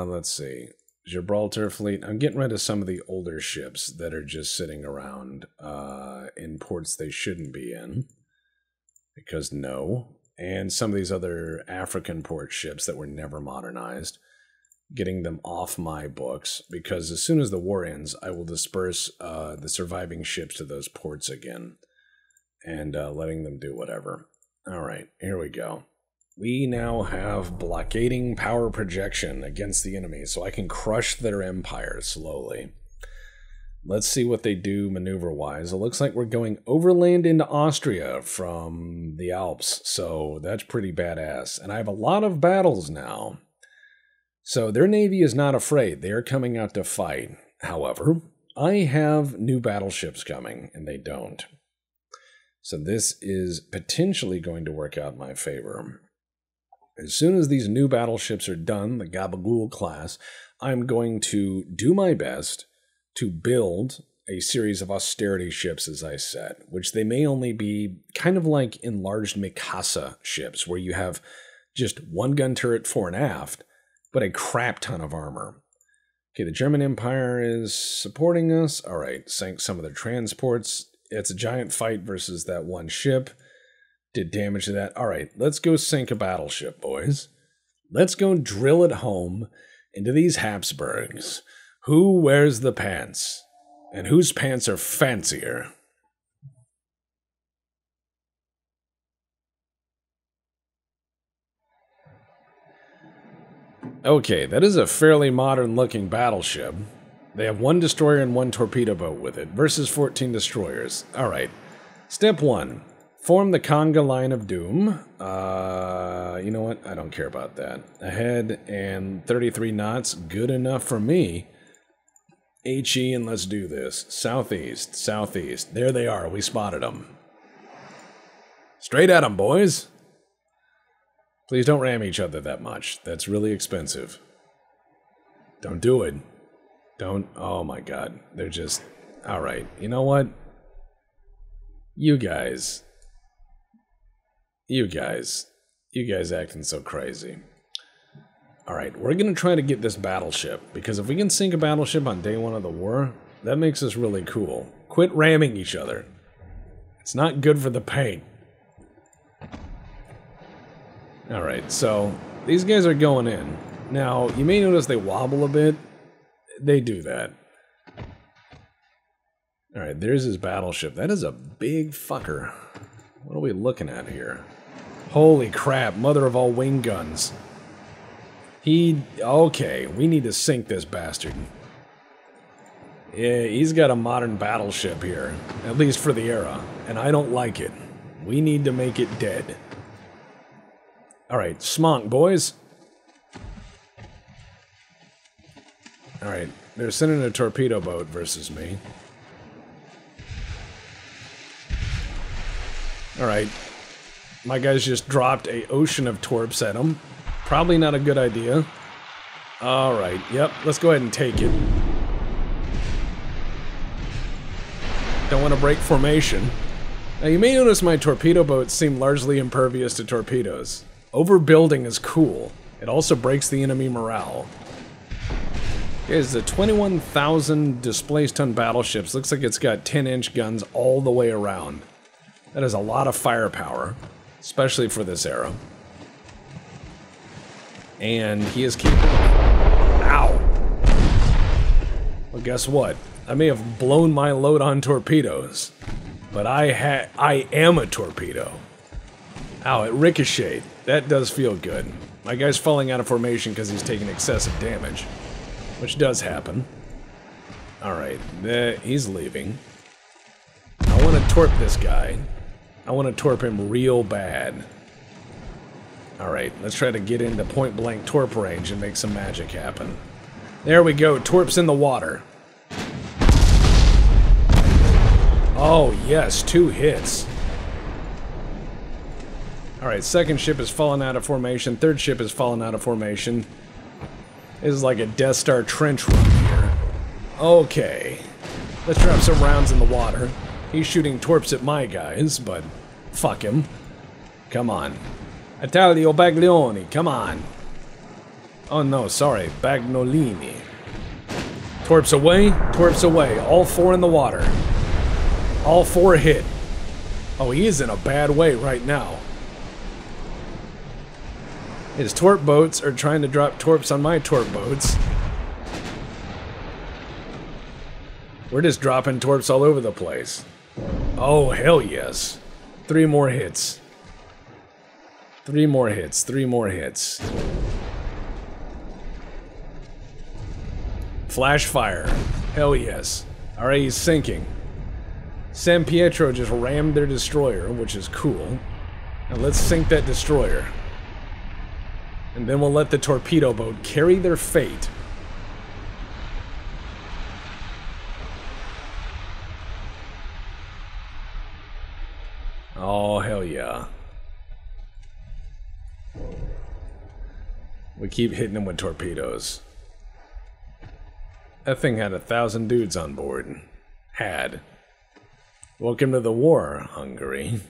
let's see. Gibraltar fleet. I'm getting rid of some of the older ships that are just sitting around in ports they shouldn't be in, because no. And some of these other African port ships that were never modernized, getting them off my books, because as soon as the war ends, I will disperse the surviving ships to those ports again and letting them do whatever. All right, here we go. We now have blockading power projection against the enemy, so I can crush their empire slowly. Let's see what they do maneuver-wise. It looks like we're going overland into Austria from the Alps, so that's pretty badass. And I have a lot of battles now. So their navy is not afraid. They are coming out to fight. However, I have new battleships coming, and they don't. So this is potentially going to work out in my favor. As soon as these new battleships are done, the Gabagool class, I'm going to do my best to build a series of austerity ships, as I said, which they may only be kind of like enlarged Mikasa ships, where you have just one gun turret fore and aft, but a crap ton of armor. Okay, the German Empire is supporting us. All right, sank some of their transports. It's a giant fight versus that one ship. Did damage to that. All right, let's go sink a battleship, boys. Let's go drill it home into these Habsburgs. Who wears the pants? And whose pants are fancier? Okay, that is a fairly modern-looking battleship. They have 1 destroyer and 1 torpedo boat with it, versus 14 destroyers. All right, step 1. Form the conga line of doom. You know what? I don't care about that. Ahead and 33 knots, good enough for me. HE and let's do this. Southeast, southeast. There they are. We spotted them. Straight at them, boys. Please don't ram each other that much. That's really expensive. Don't do it. Don't. Oh my god. They're just. Alright. You know what? You guys. You guys. You guys acting so crazy. Alright, we're going to try to get this battleship, because if we can sink a battleship on day one of the war, that makes us really cool. Quit ramming each other. It's not good for the paint. Alright, so these guys are going in. Now, you may notice they wobble a bit. They do that. Alright, there's his battleship. That is a big fucker. What are we looking at here? Holy crap, mother of all wing guns. Okay, we need to sink this bastard. Yeah, he's got a modern battleship here, at least for the era, and I don't like it. We need to make it dead. Alright, smonk, boys. Alright, they're sending a torpedo boat versus me. Alright, my guys just dropped an ocean of torps at him. Probably not a good idea. Alright, yep, let's go ahead and take it. Don't want to break formation. Now you may notice my torpedo boats seem largely impervious to torpedoes. Overbuilding is cool. It also breaks the enemy morale. Here's the 21,000 displaced ton battleships. Looks like it's got 10-inch guns all the way around. That is a lot of firepower, especially for this era. And he is keeping... Ow! Well, guess what? I may have blown my load on torpedoes, but I am a torpedo. Ow, it ricocheted. That does feel good. My guy's falling out of formation because he's taking excessive damage, which does happen. Alright, he's leaving. I want to torp this guy. I want to torp him real bad. Alright, let's try to get into point-blank torp range and make some magic happen. There we go, torp's in the water. Oh yes, 2 hits. Alright, second ship has fallen out of formation, third ship has fallen out of formation. This is like a Death Star trench run here. Okay, let's drop some rounds in the water. He's shooting torps at my guys, but fuck him. Come on. Attalio Baglioni, come on. Oh no, sorry, Bagnolini. Torps away, all 4 in the water. All 4 hit. Oh, he is in a bad way right now. His torp boats are trying to drop torps on my torp boats. We're just dropping torps all over the place. Oh, hell yes. 3 more hits. 3 more hits, 3 more hits. Flash fire. Hell yes. Alright, he's sinking. San Pietro just rammed their destroyer, which is cool. Now let's sink that destroyer. And then we'll let the torpedo boat carry their fate. Oh, hell yeah. We keep hitting him with torpedoes. That thing had 1,000 dudes on board. Had. Welcome to the war, Hungary.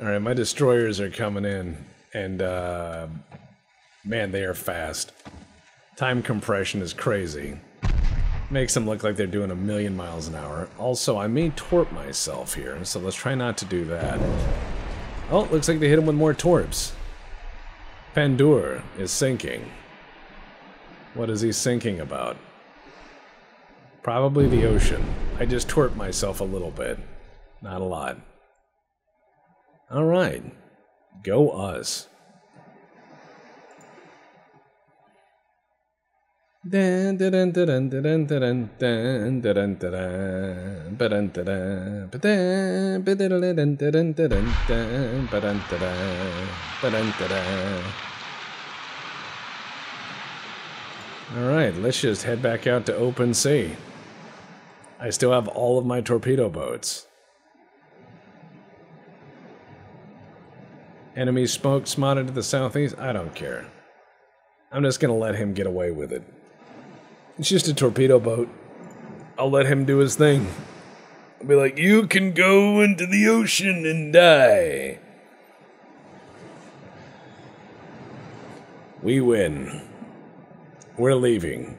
Alright, my destroyers are coming in. And, man, they are fast. Time compression is crazy. Makes them look like they're doing 1,000,000 miles an hour. Also, I may torp myself here, so let's try not to do that. Oh, looks like they hit him with more torps. Pandur is sinking. What is he sinking about? Probably the ocean. I just torped myself a little bit. Not a lot. Alright. Go us. Alright, let's just head back out to open sea. I still have all of my torpedo boats. Enemy smoke spotted to the southeast? I don't care. I'm just gonna let him get away with it. It's just a torpedo boat. I'll let him do his thing. I'll be like, you can go into the ocean and die. We win. We're leaving.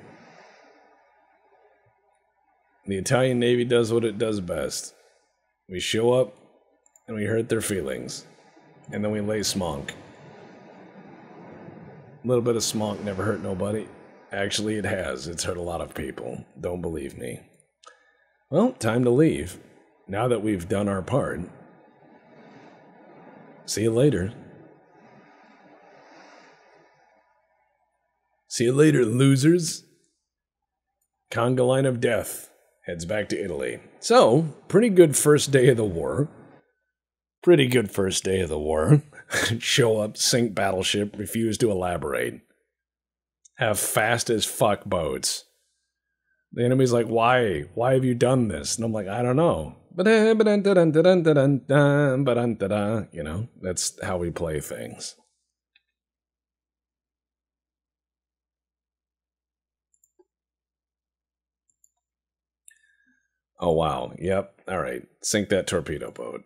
The Italian Navy does what it does best. We show up, and we hurt their feelings. And then we lay smonk. A little bit of smonk never hurt nobody. Actually, it has. It's hurt a lot of people. Don't believe me. Well, time to leave. Now that we've done our part. See you later. See you later, losers. Conga Line of Death heads back to Italy. So, pretty good first day of the war. Pretty good first day of the war. Show up, sink battleship, refuse to elaborate. Have fast as fuck boats. The enemy's like, why? Why have you done this? And I'm like, I don't know. You know, that's how we play things. Oh, wow. Yep. All right. Sink that torpedo boat.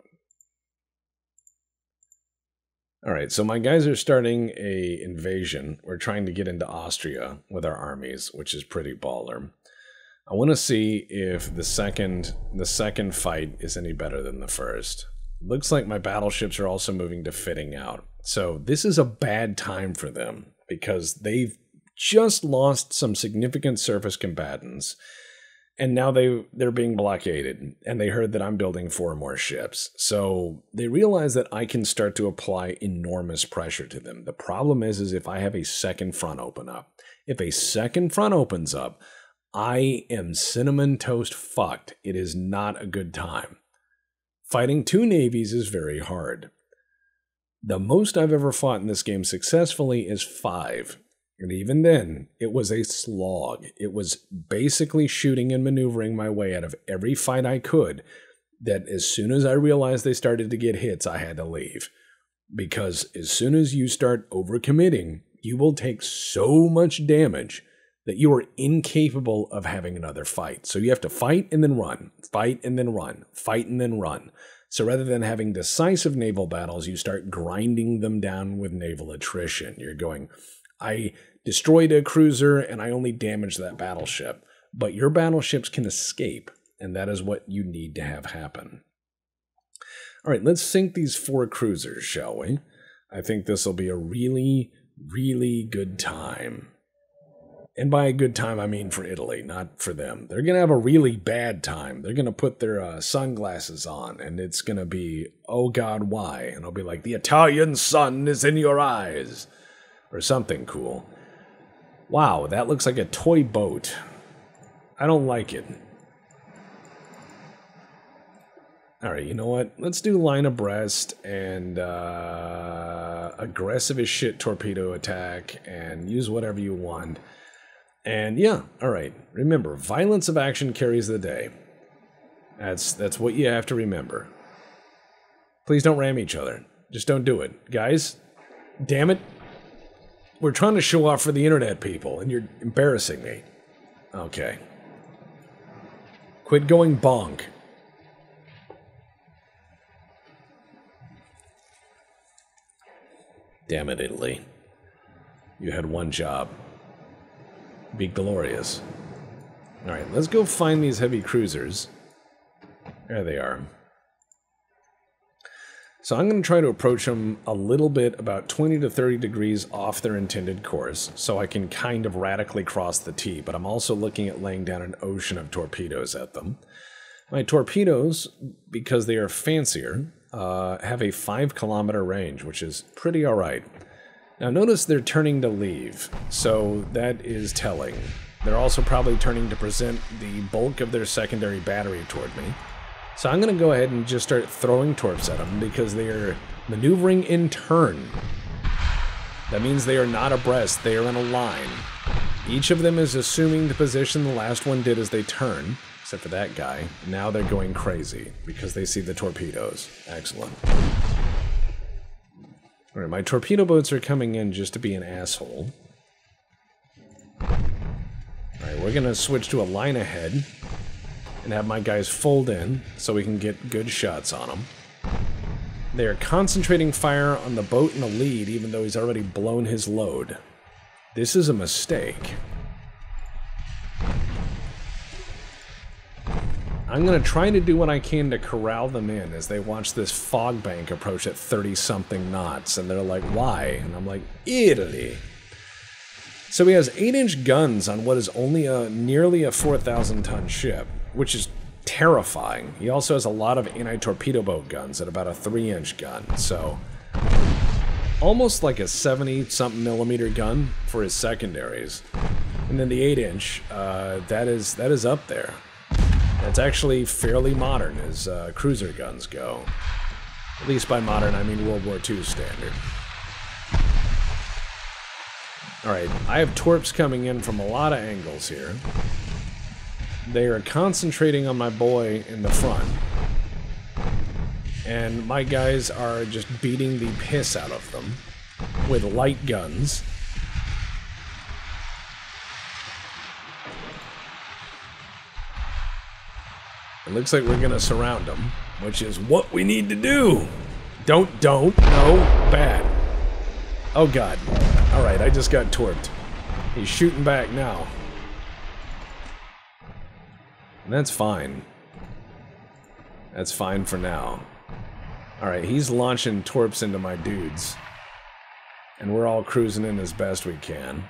All right, so my guys are starting a invasion. We're trying to get into Austria with our armies, which is pretty baller. I want to see if the second fight is any better than the first. Looks like my battleships are also moving to fitting out. So this is a bad time for them because they've just lost some significant surface combatants. And now they're being blockaded, and they heard that I'm building 4 more ships. So they realize that I can start to apply enormous pressure to them. The problem is if I have a second front open up. If a second front opens up, I am cinnamon toast fucked. It is not a good time. Fighting 2 navies is very hard. The most I've ever fought in this game successfully is 5. And even then, it was a slog. It was basically shooting and maneuvering my way out of every fight I could, that as soon as I realized they started to get hits, I had to leave. Because as soon as you start overcommitting, you will take so much damage that you are incapable of having another fight. So you have to fight and then run, fight and then run, fight and then run. So rather than having decisive naval battles, you start grinding them down with naval attrition. You're going, I destroyed a cruiser and I only damaged that battleship. But your battleships can escape, and that is what you need to have happen. All right, let's sink these 4 cruisers, shall we? I think this will be a really, really good time. And by a good time, I mean for Italy, not for them. They're going to have a really bad time. They're going to put their sunglasses on, and it's going to be, oh God, why? And it'll be like, the Italian sun is in your eyes. Or something cool. Wow, that looks like a toy boat. I don't like it. Alright, you know what? Let's do line abreast and aggressive as shit torpedo attack and use whatever you want. And yeah, alright. Remember, violence of action carries the day. That's what you have to remember. Please don't ram each other. Just don't do it. Guys, damn it. We're trying to show off for the internet people, and you're embarrassing me. Okay. Quit going bonk. Damn it, Italy. You had one job. Be glorious. Alright, let's go find these heavy cruisers. There they are. So I'm going to try to approach them a little bit, about 20 to 30 degrees off their intended course, so I can kind of radically cross the T, but I'm also looking at laying down an ocean of torpedoes at them. My torpedoes, because they are fancier, have a 5-kilometer range, which is pretty alright. Now notice they're turning to leave, so that is telling. They're also probably turning to present the bulk of their secondary battery toward me. So I'm going to go ahead and just start throwing torps at them because they are maneuvering in turn. That means they are not abreast, they are in a line. Each of them is assuming the position the last one did as they turn, except for that guy. Now they're going crazy because they see the torpedoes. Excellent. All right, my torpedo boats are coming in just to be an asshole. All right, we're going to switch to a line ahead and have my guys fold in so we can get good shots on them. They are concentrating fire on the boat in the lead, even though he's already blown his load. This is a mistake. I'm going to try to do what I can to corral them in as they watch this fog bank approach at 30-something knots, and they're like, why? And I'm like, Italy. So he has 8-inch guns on what is only nearly a 4,000-ton ship, which is terrifying. He also has a lot of anti-torpedo boat guns at about a 3-inch gun, so almost like a 70-something millimeter gun for his secondaries. And then the 8-inch, that is up there. That's actually fairly modern as cruiser guns go. At least by modern, I mean World War II standard. All right, I have torps coming in from a lot of angles here. They are concentrating on my boy in the front. And my guys are just beating the piss out of them with light guns. It looks like we're gonna surround them, which is what we need to do. Don't, no, bad. Oh God, all right, I just got torped. He's shooting back now. And that's fine. That's fine for now. Alright, he's launching torps into my dudes. And we're all cruising in as best we can.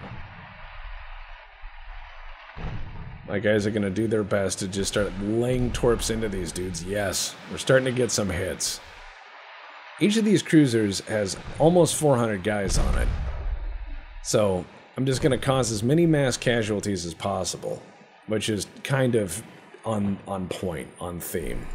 My guys are going to do their best to just start laying torps into these dudes. Yes, we're starting to get some hits. Each of these cruisers has almost 400 guys on it. So, I'm just going to cause as many mass casualties as possible. Which is kind of on point, on theme.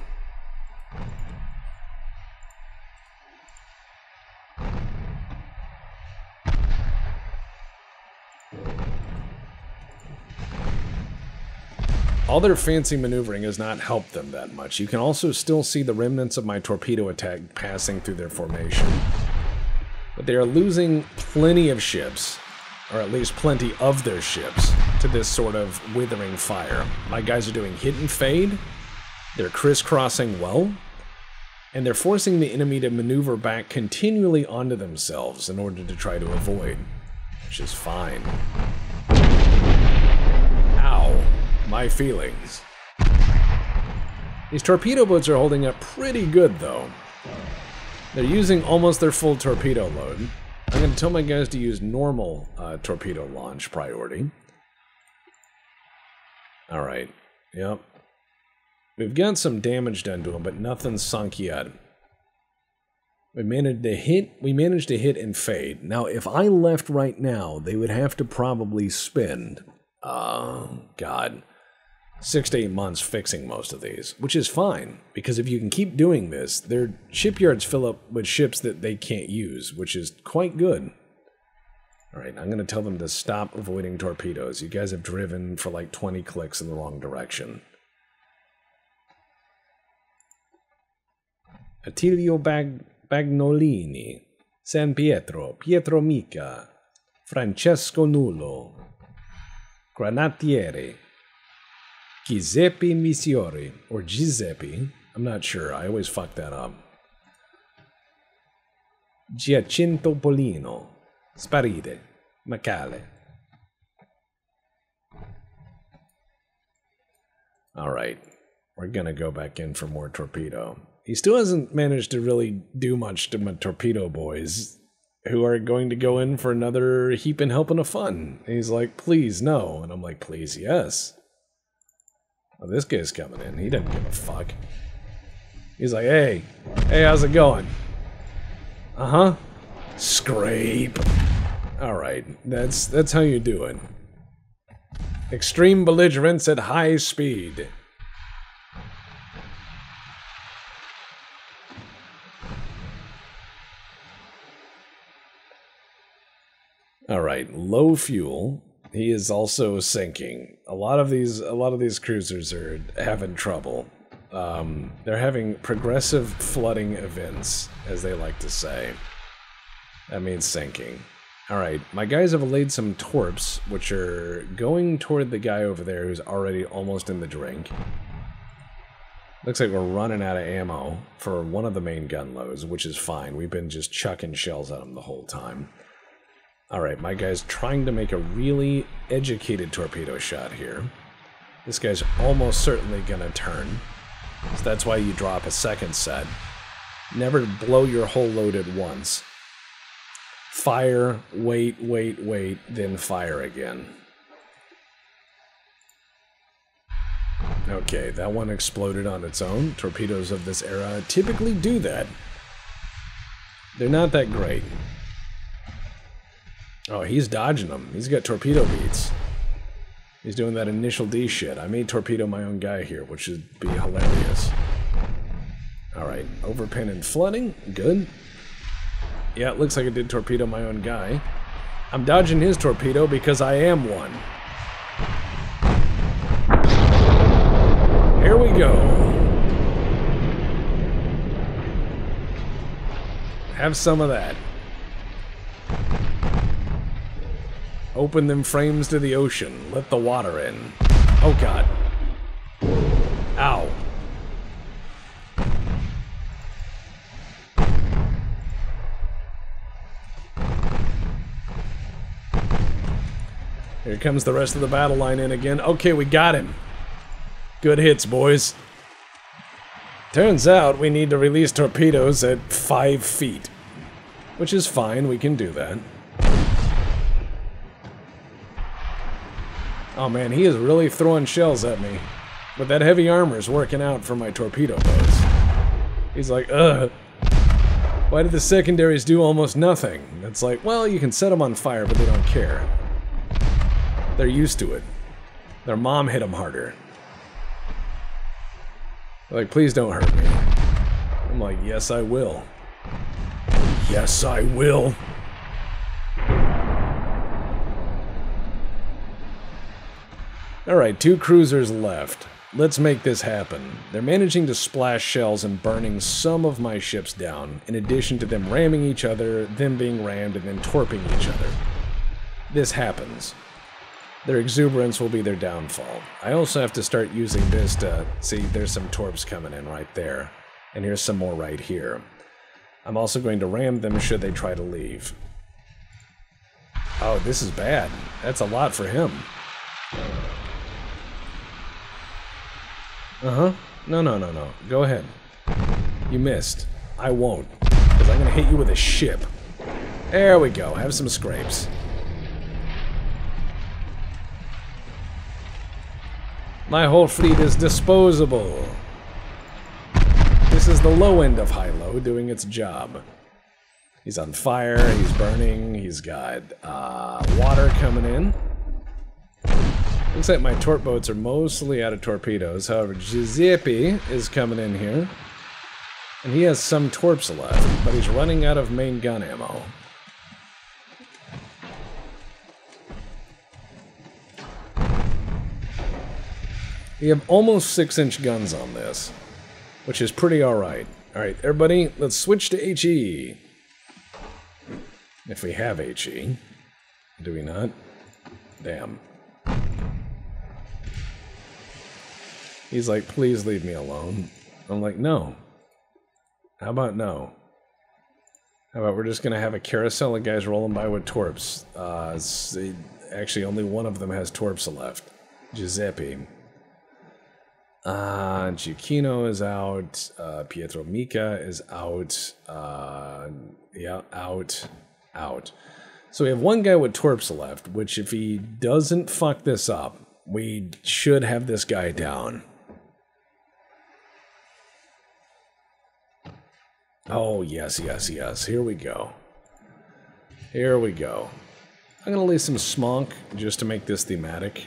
All their fancy maneuvering has not helped them that much. You can also still see the remnants of my torpedo attack passing through their formation. But they are losing plenty of ships, or at least plenty of their ships, to this sort of withering fire. My guys are doing hit and fade, they're crisscrossing well, and they're forcing the enemy to maneuver back continually onto themselves in order to try to avoid, which is fine. Ow, my feelings. These torpedo boats are holding up pretty good though. They're using almost their full torpedo load. I'm going to tell my guys to use normal torpedo launch priority. All right, yep. We've got some damage done to him, but nothing sunk yet. We managed to hit and fade. Now, if I left right now, they would have to probably spend, God, 6 to 8 months fixing most of these, which is fine, because if you can keep doing this, their shipyards fill up with ships that they can't use, which is quite good. Alright, I'm going to tell them to stop avoiding torpedoes. You guys have driven for like 20 clicks in the wrong direction. Attilio Bagnolini, San Pietro, Pietro Mica, Francesco Nullo, Granatieri, Giuseppe Misiori, or Giuseppe, I'm not sure, I always fuck that up. Giacinto Polino. Sparide, Macale. Alright, we're gonna go back in for more torpedo. He still hasn't managed to really do much to my torpedo boys, who are going to go in for another heap and helping of fun. And he's like, please, no. And I'm like, please, yes. Well, this guy's coming in. He doesn't give a fuck. He's like, hey, how's it going? Uh-huh. Scrape. All right, that's how you do it. Extreme belligerence at high speed. All right, low fuel. He is also sinking. A lot of these cruisers are having trouble. They're having progressive flooding events, as they like to say. That means sinking. All right, my guys have laid some torps, which are going toward the guy over there who's already almost in the drink. Looks like we're running out of ammo for one of the main gun loads, which is fine. We've been just chucking shells at them the whole time. All right, my guy's trying to make a really educated torpedo shot here. This guy's almost certainly gonna turn. So that's why you drop a second set. Never blow your whole load at once. Fire, wait, wait, wait, then fire again. Okay, that one exploded on its own. Torpedoes of this era typically do that. They're not that great. Oh, he's dodging them. He's got torpedo beats. He's doing that initial D shit. I may torpedo my own guy here, which would be hilarious. Alright, overpin and flooding. Good. Yeah, it looks like I did torpedo my own guy. I'm dodging his torpedo because I am one. Here we go. Have some of that. Open them frames to the ocean. Let the water in. Oh god. Ow. Here comes the rest of the battle line in again. Okay, we got him. Good hits, boys. Turns out we need to release torpedoes at 5 feet. Which is fine, we can do that. Oh man, he is really throwing shells at me. But that heavy armor is working out for my torpedo boats. He's like, ugh. Why did the secondaries do almost nothing? It's like, well, you can set them on fire, but they don't care. They're used to it. Their mom hit them harder. They're like, please don't hurt me. I'm like, yes, I will. Yes, I will. Alright, 2 cruisers left. Let's make this happen. They're managing to splash shells and burning some of my ships down, in addition to them ramming each other, them being rammed, and then torping each other. This happens. Their exuberance will be their downfall. I also have to start using this to... See, there's some torps coming in right there. And here's some more right here. I'm also going to ram them should they try to leave. Oh, this is bad. That's a lot for him. Uh-huh. No, no, no, no. Go ahead. You missed. I won't. Because I'm going to hit you with a ship. There we go. Have some scrapes. My whole fleet is disposable. This is the low end of Hilo doing its job. He's on fire, he's burning, he's got water coming in. Looks like my torp boats are mostly out of torpedoes, however Giuseppe is coming in here. And he has some torps left, but he's running out of main gun ammo. We have almost 6-inch guns on this, which is pretty alright. Alright, everybody, let's switch to HE. If we have HE. Do we not? Damn. He's like, please leave me alone. I'm like, no. How about no? How about we're just gonna have a carousel of guys rolling by with torps? Actually, only one of them has torps left. Giuseppe. Giacchino is out, Pietro Mica is out, yeah, out, out. So we have one guy with torps left, which if he doesn't fuck this up, we should have this guy down. Oh, yes, yes, yes, here we go. Here we go. I'm gonna leave some smonk just to make this thematic.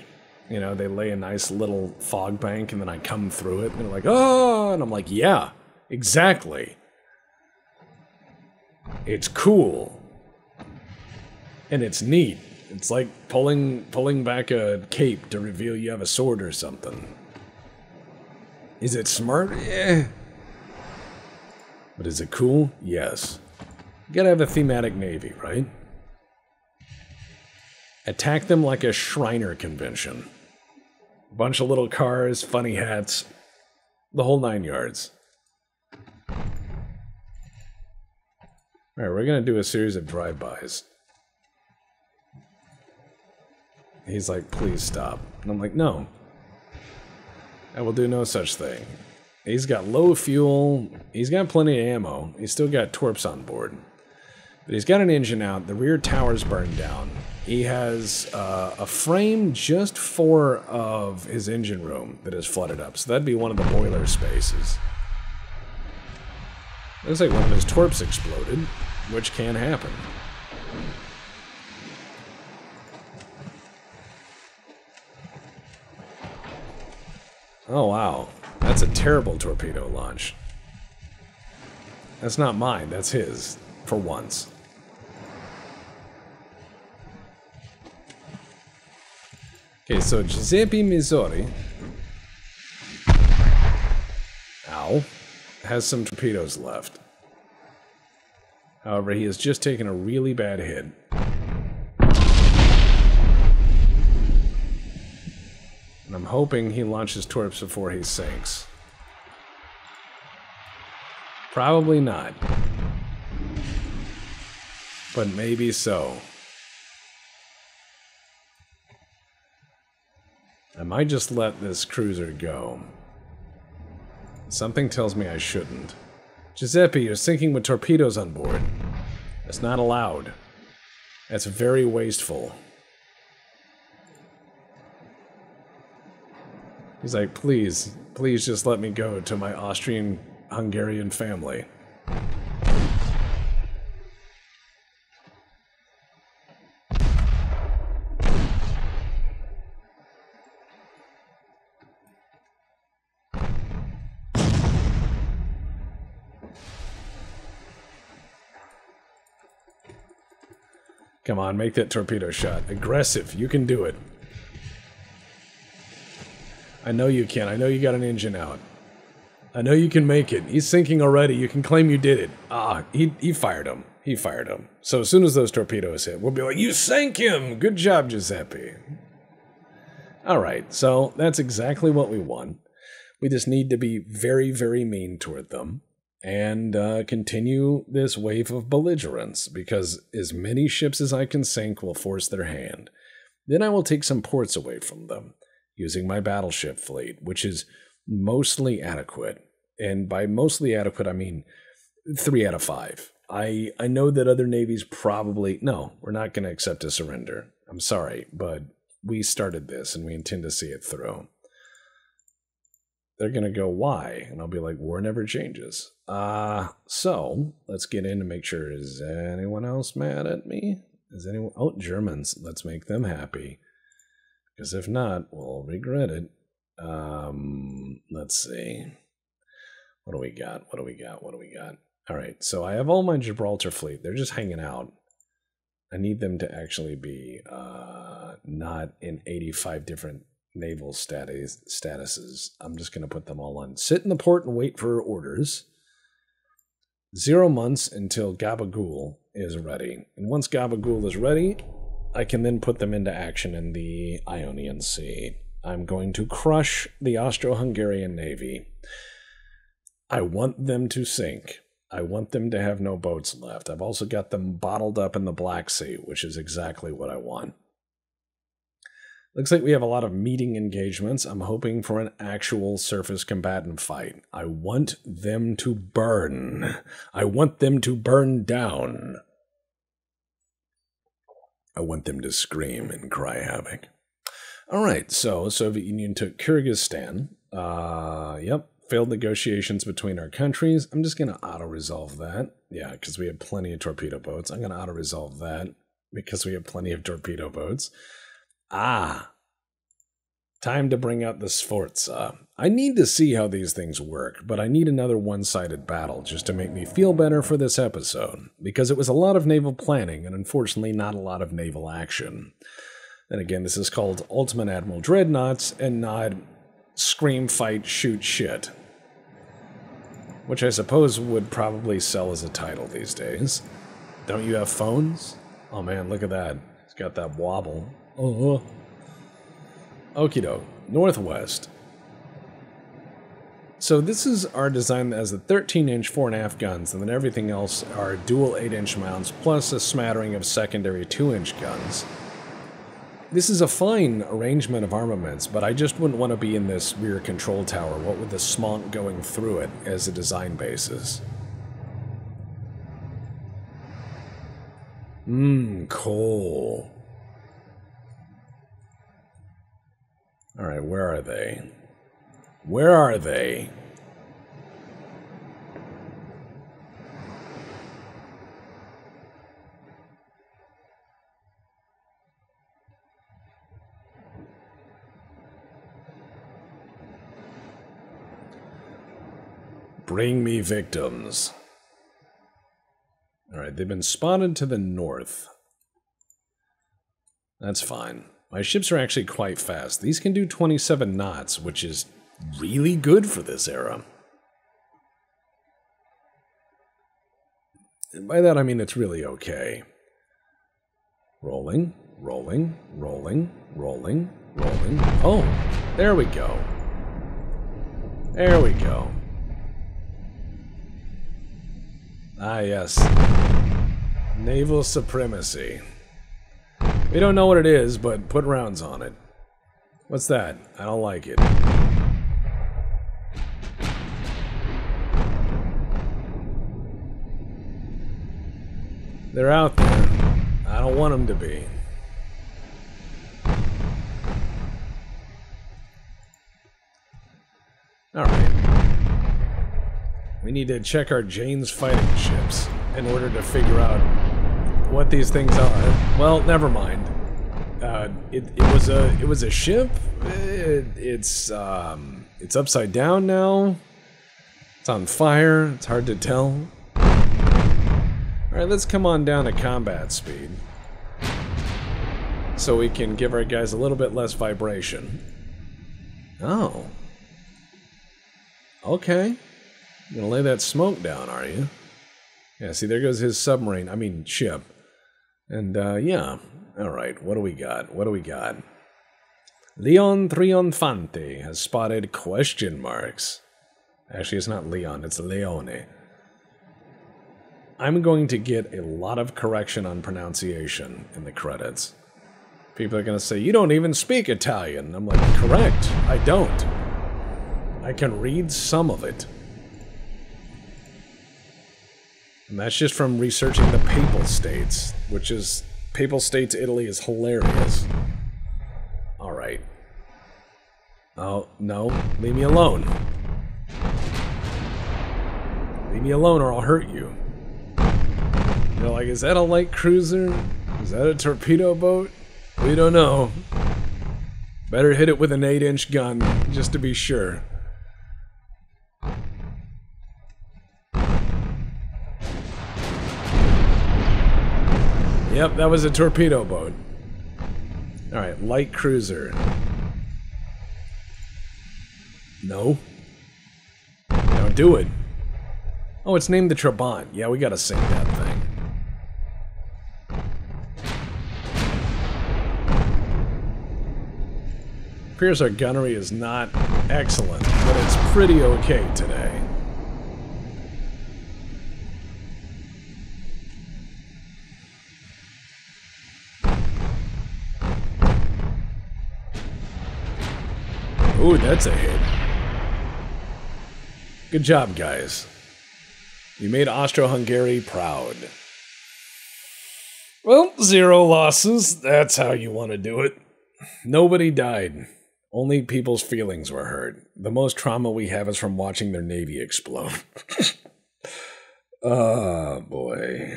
you know, they lay a nice little fog bank and then I come through it and they're like, oh, and I'm like, yeah, exactly. It's cool. And it's neat. It's like pulling back a cape to reveal you have a sword or something. Is it smart? Yeah. But is it cool? Yes. You gotta have a thematic navy, right? Attack them like a Shriner convention. Bunch of little cars, funny hats, the whole nine yards. Alright, we're gonna do a series of drive-bys. He's like, please stop. And I'm like, no. I will do no such thing. He's got low fuel. He's got plenty of ammo. He's still got torps on board. But he's got an engine out. The rear tower's burned down. He has a frame just for of his engine room that is flooded up. So that'd be one of the boiler spaces. Looks like one of his torps exploded, which can happen. Oh, wow. That's a terrible torpedo launch. That's not mine, that's his, for once. Okay, so Giuseppe Missouri has some torpedoes left. However, he has just taken a really bad hit. And I'm hoping he launches torps before he sinks. Probably not. But maybe so. I might just let this cruiser go. Something tells me I shouldn't. Giuseppe, you're sinking with torpedoes on board. That's not allowed. That's very wasteful. He's like, please, please just let me go to my Austrian-Hungarian family. Come on, make that torpedo shot. Aggressive, you can do it. I know you can. I know you got an engine out. I know you can make it. He's sinking already. You can claim you did it. Ah, he fired him. He fired him. So as soon as those torpedoes hit, we'll be like, you sank him! Good job, Giuseppe. Alright, so that's exactly what we want. We just need to be very, very mean toward them. And continue this wave of belligerence, because as many ships as I can sink will force their hand. Then I will take some ports away from them, using my battleship fleet, which is mostly adequate. And by mostly adequate, I mean 3 out of 5. I know that other navies probably... No, we're not going to accept a surrender. I'm sorry, but we started this, and we intend to see it through. They're going to go, why? And I'll be like, war never changes. So let's get in and make sure. Is anyone else mad at me? Is anyone? Oh, Germans. Let's make them happy. Because if not, we'll regret it. Let's see. What do we got? What do we got? What do we got? All right. So I have all my Gibraltar fleet. They're just hanging out. I need them to actually be not in 85 different naval statuses. I'm just going to put them all on. Sit in the port and wait for orders. 0 months until Gabagool is ready. And once Gabagool is ready, I can then put them into action in the Ionian Sea. I'm going to crush the Austro-Hungarian Navy. I want them to sink. I want them to have no boats left. I've also got them bottled up in the Black Sea, which is exactly what I want. Looks like we have a lot of meeting engagements. I'm hoping for an actual surface combatant fight. I want them to burn. I want them to burn down. I want them to scream and cry havoc. All right, so Soviet Union took Kyrgyzstan. Yep, failed negotiations between our countries. I'm just going to auto-resolve that. Yeah, because we have plenty of torpedo boats. I'm going to auto-resolve that because we have plenty of torpedo boats. Ah, Time to bring out the Sforza. I need to see how these things work, but I need another one-sided battle just to make me feel better for this episode, because it was a lot of naval planning and unfortunately not a lot of naval action. And again, this is called Ultimate Admiral Dreadnoughts and not Scream Fight Shoot Shit, which I suppose would probably sell as a title these days. Don't you have phones? Oh man, look at that. It's got that wobble. Oh. Okie doke, northwest. So this is our design as the 13-inch 4.5 guns, and then everything else are dual 8-inch mounts, plus a smattering of secondary 2-inch guns. This is a fine arrangement of armaments, but I just wouldn't want to be in this rear control tower, what with the smog going through it as a design basis. Cool. Alright, where are they? Where are they? Bring me victims. Alright, they've been spotted to the north. That's fine. My ships are actually quite fast. These can do 27 knots, which is really good for this era. And by that I mean it's really okay. Rolling, rolling, rolling, rolling, rolling. Oh, there we go. There we go. Ah, yes. Naval supremacy. We don't know what it is, but put rounds on it. What's that? I don't like it. They're out there. I don't want them to be. Alright. We need to check our Jane's fighting ships in order to figure out what these things are. Well, never mind. It was a ship? It's upside down now. It's on fire. It's hard to tell. Alright, let's come on down to combat speed, so we can give our guys a little bit less vibration. Oh. Okay. You're gonna lay that smoke down, are you? Yeah, see, there goes his submarine. I mean, ship. And, yeah. Alright, what do we got? What do we got? Leon Trionfante has spotted question marks. Actually, it's not Leon, it's Leone. I'm going to get a lot of correction on pronunciation in the credits. People are going to say, you don't even speak Italian. I'm like, correct, I don't. I can read some of it. And that's just from researching the Papal States, which is, Papal States Italy is hilarious. All right. Oh, no, leave me alone. Leave me alone or I'll hurt you. They're like, is that a light cruiser? Is that a torpedo boat? We don't know. Better hit it with an 8-inch gun, just to be sure. Yep, that was a torpedo boat. Alright, light cruiser. No. Don't do it. Oh, it's named the Trabant. Yeah, we gotta sink that thing. It appears our gunnery is not excellent, but it's pretty okay today. Ooh, that's a hit. Good job, guys. You made Austro-Hungary proud. Well, 0 losses. That's how you want to do it. Nobody died. Only people's feelings were hurt. The most trauma we have is from watching their navy explode. Oh, boy.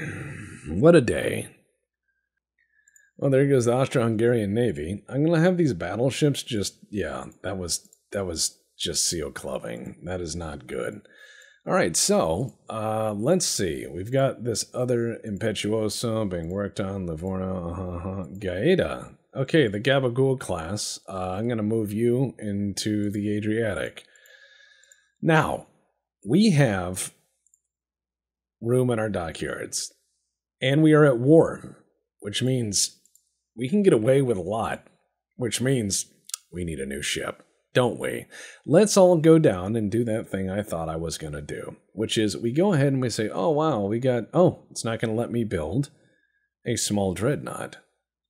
What a day. Well, there goes the Austro-Hungarian Navy. I'm going to have these battleships just, yeah, that was just seal clubbing. That is not good. All right, so let's see. We've got this other Impetuoso being worked on, Livorno, Gaeta. Okay, the Gabagool class. I'm going to move you into the Adriatic. Now, we have room in our dockyards, and we are at war, which means we can get away with a lot, which means we need a new ship, don't we? Let's all go down and do that thing I thought I was going to do, which is we go ahead and we say, oh, wow, we got, oh, it's not going to let me build a small dreadnought,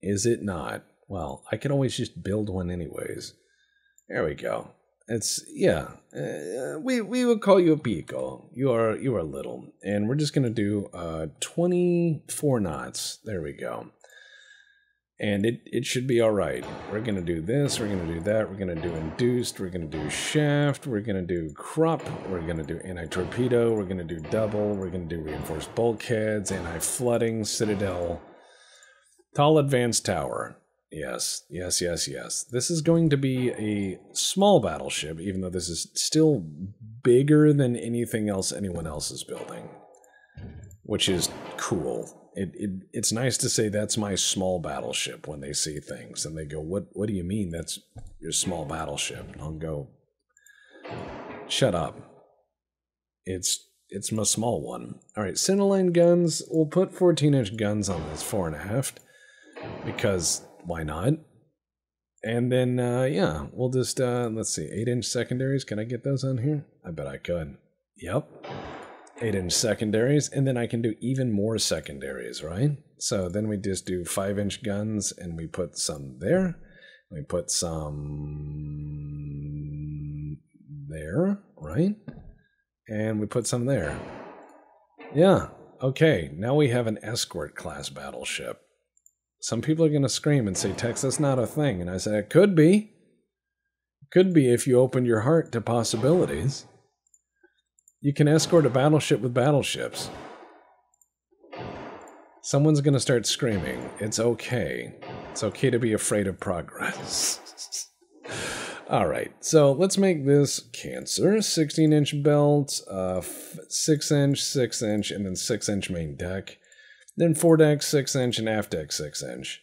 is it not? Well, I could always just build one anyways. There we go. It's, yeah, we will call you a Pico. You are little. And we're just going to do 24 knots. There we go. And it should be all right. We're going to do this. We're going to do that. We're going to do induced. We're going to do shaft. We're going to do crop. We're going to do anti-torpedo. We're going to do double. We're going to do reinforced bulkheads, anti-flooding, citadel, tall advanced tower. Yes, yes, yes, yes. This is going to be a small battleship, even though this is still bigger than anything else anyone else is building, which is cool. It's nice to say that's my small battleship when they see things and they go, what do you mean that's your small battleship? And I'll go, shut up. It's my small one. All right, centerline guns. We'll put 14-inch guns on this 4.5 because... why not? And then, yeah, we'll just, let's see, 8-inch secondaries. Can I get those on here? I bet I could. Yep. 8-inch secondaries. And then I can do even more secondaries, right? So then we just do 5-inch guns and we put some there. We put some there, right? And we put some there. Yeah. Okay. Now we have an escort class battleship. Some people are going to scream and say, Tex, that's not a thing. And I said, it could be. Could be if you open your heart to possibilities. You can escort a battleship with battleships. Someone's going to start screaming. It's okay. It's okay to be afraid of progress. All right. So let's make this Cancer. 16-inch belt, 6-inch, 6-inch, and then 6-inch main deck. Then foredeck 6-inch and aft deck 6-inch.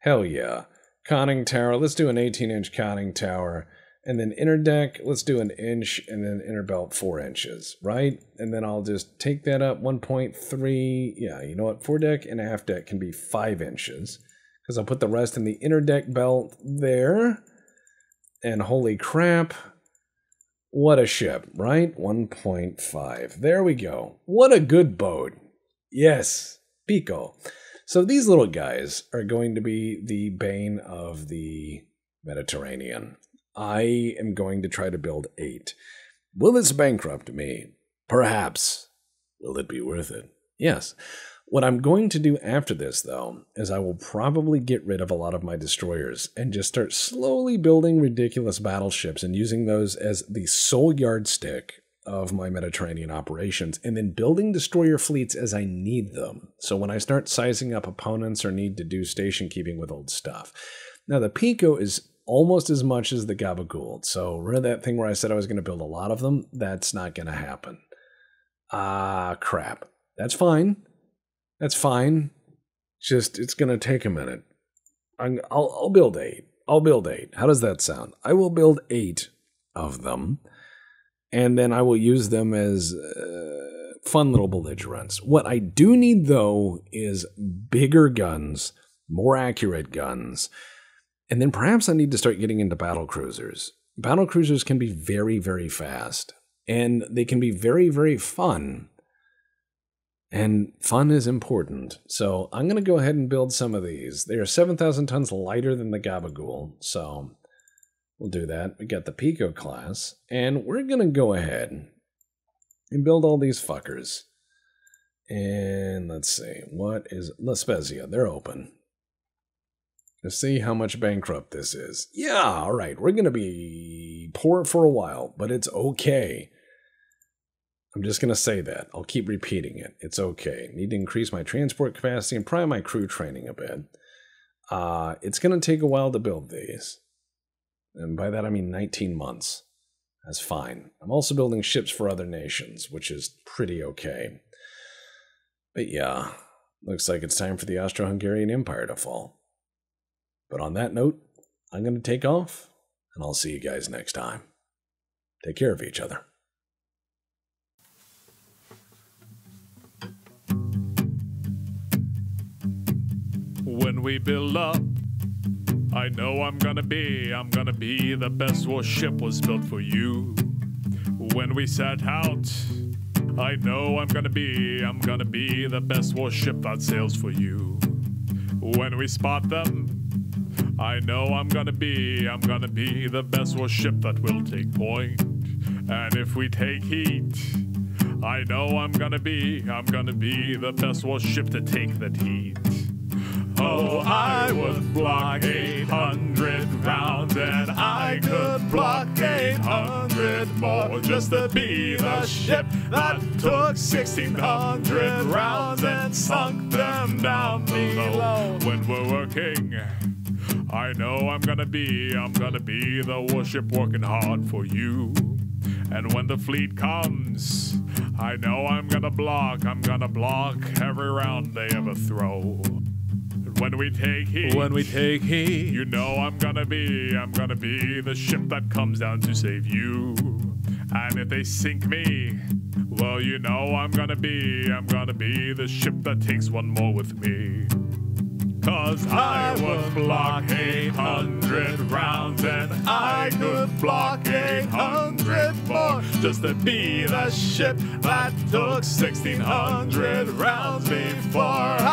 Hell yeah. Conning tower, let's do an 18-inch conning tower. And then inner deck, let's do an inch and then inner belt 4 inches, right? And then I'll just take that up 1.3. Yeah, you know what? Foredeck and aft deck can be 5 inches. Because I'll put the rest in the inner deck belt there. And holy crap. What a ship, right? 1.5. There we go. What a good boat. Yes. Pico. So these little guys are going to be the bane of the Mediterranean. I am going to try to build 8. Will this bankrupt me? Perhaps. Will it be worth it? Yes. What I'm going to do after this, though, is I will probably get rid of a lot of my destroyers and just start slowly building ridiculous battleships and using those as the sole yardstick of my Mediterranean operations, and then building destroyer fleets as I need them. So when I start sizing up opponents or need to do station keeping with old stuff. Now the Pico is almost as much as the Gabagool. So remember that thing where I said I was going to build a lot of them? That's not going to happen. Ah, crap. That's fine. That's fine. Just, it's going to take a minute. I'll build 8. I'll build 8. How does that sound? I will build 8 of them. And then I will use them as fun little belligerents. What I do need, though, is bigger guns, more accurate guns. And then perhaps I need to start getting into battle cruisers. Battle cruisers can be very, very fast. And they can be very, very fun. And fun is important. So I'm going to go ahead and build some of these. They are 7,000 tons lighter than the Gabagool. So... we'll do that. We got the Pico class, and we're going to go ahead and build all these fuckers. And let's see, what is La Spezia? They're open. Let's see how much bankrupt this is. Yeah, all right. We're going to be poor for a while, but it's okay. I'm just going to say that. I'll keep repeating it. It's okay. Need to increase my transport capacity and prime my crew training a bit. It's going to take a while to build these. And by that I mean 19 months. That's fine. I'm also building ships for other nations, which is pretty okay. But yeah, looks like it's time for the Austro-Hungarian Empire to fall. But on that note, I'm going to take off, and I'll see you guys next time. Take care of each other. When we build up, I know I'm gonna be the best warship was built for you. When we set out, I know I'm gonna be the best warship that sails for you. When we spot them, I know I'm gonna be the best warship that will take point. And if we take heat, I know I'm gonna be the best warship to take that heat. Oh, I would block 800 rounds, and I could block 800 more, just to be the ship that took 1,600 rounds and sunk them down below. When we're working, I know I'm gonna be the warship working hard for you. And when the fleet comes, I know I'm gonna block every round they ever throw. When we take heat, you know I'm gonna be the ship that comes down to save you. And if they sink me, well, you know I'm gonna be the ship that takes one more with me. 'Cause I would block 800 rounds, and I could block 800 more, just to be the ship that took 1,600 rounds before I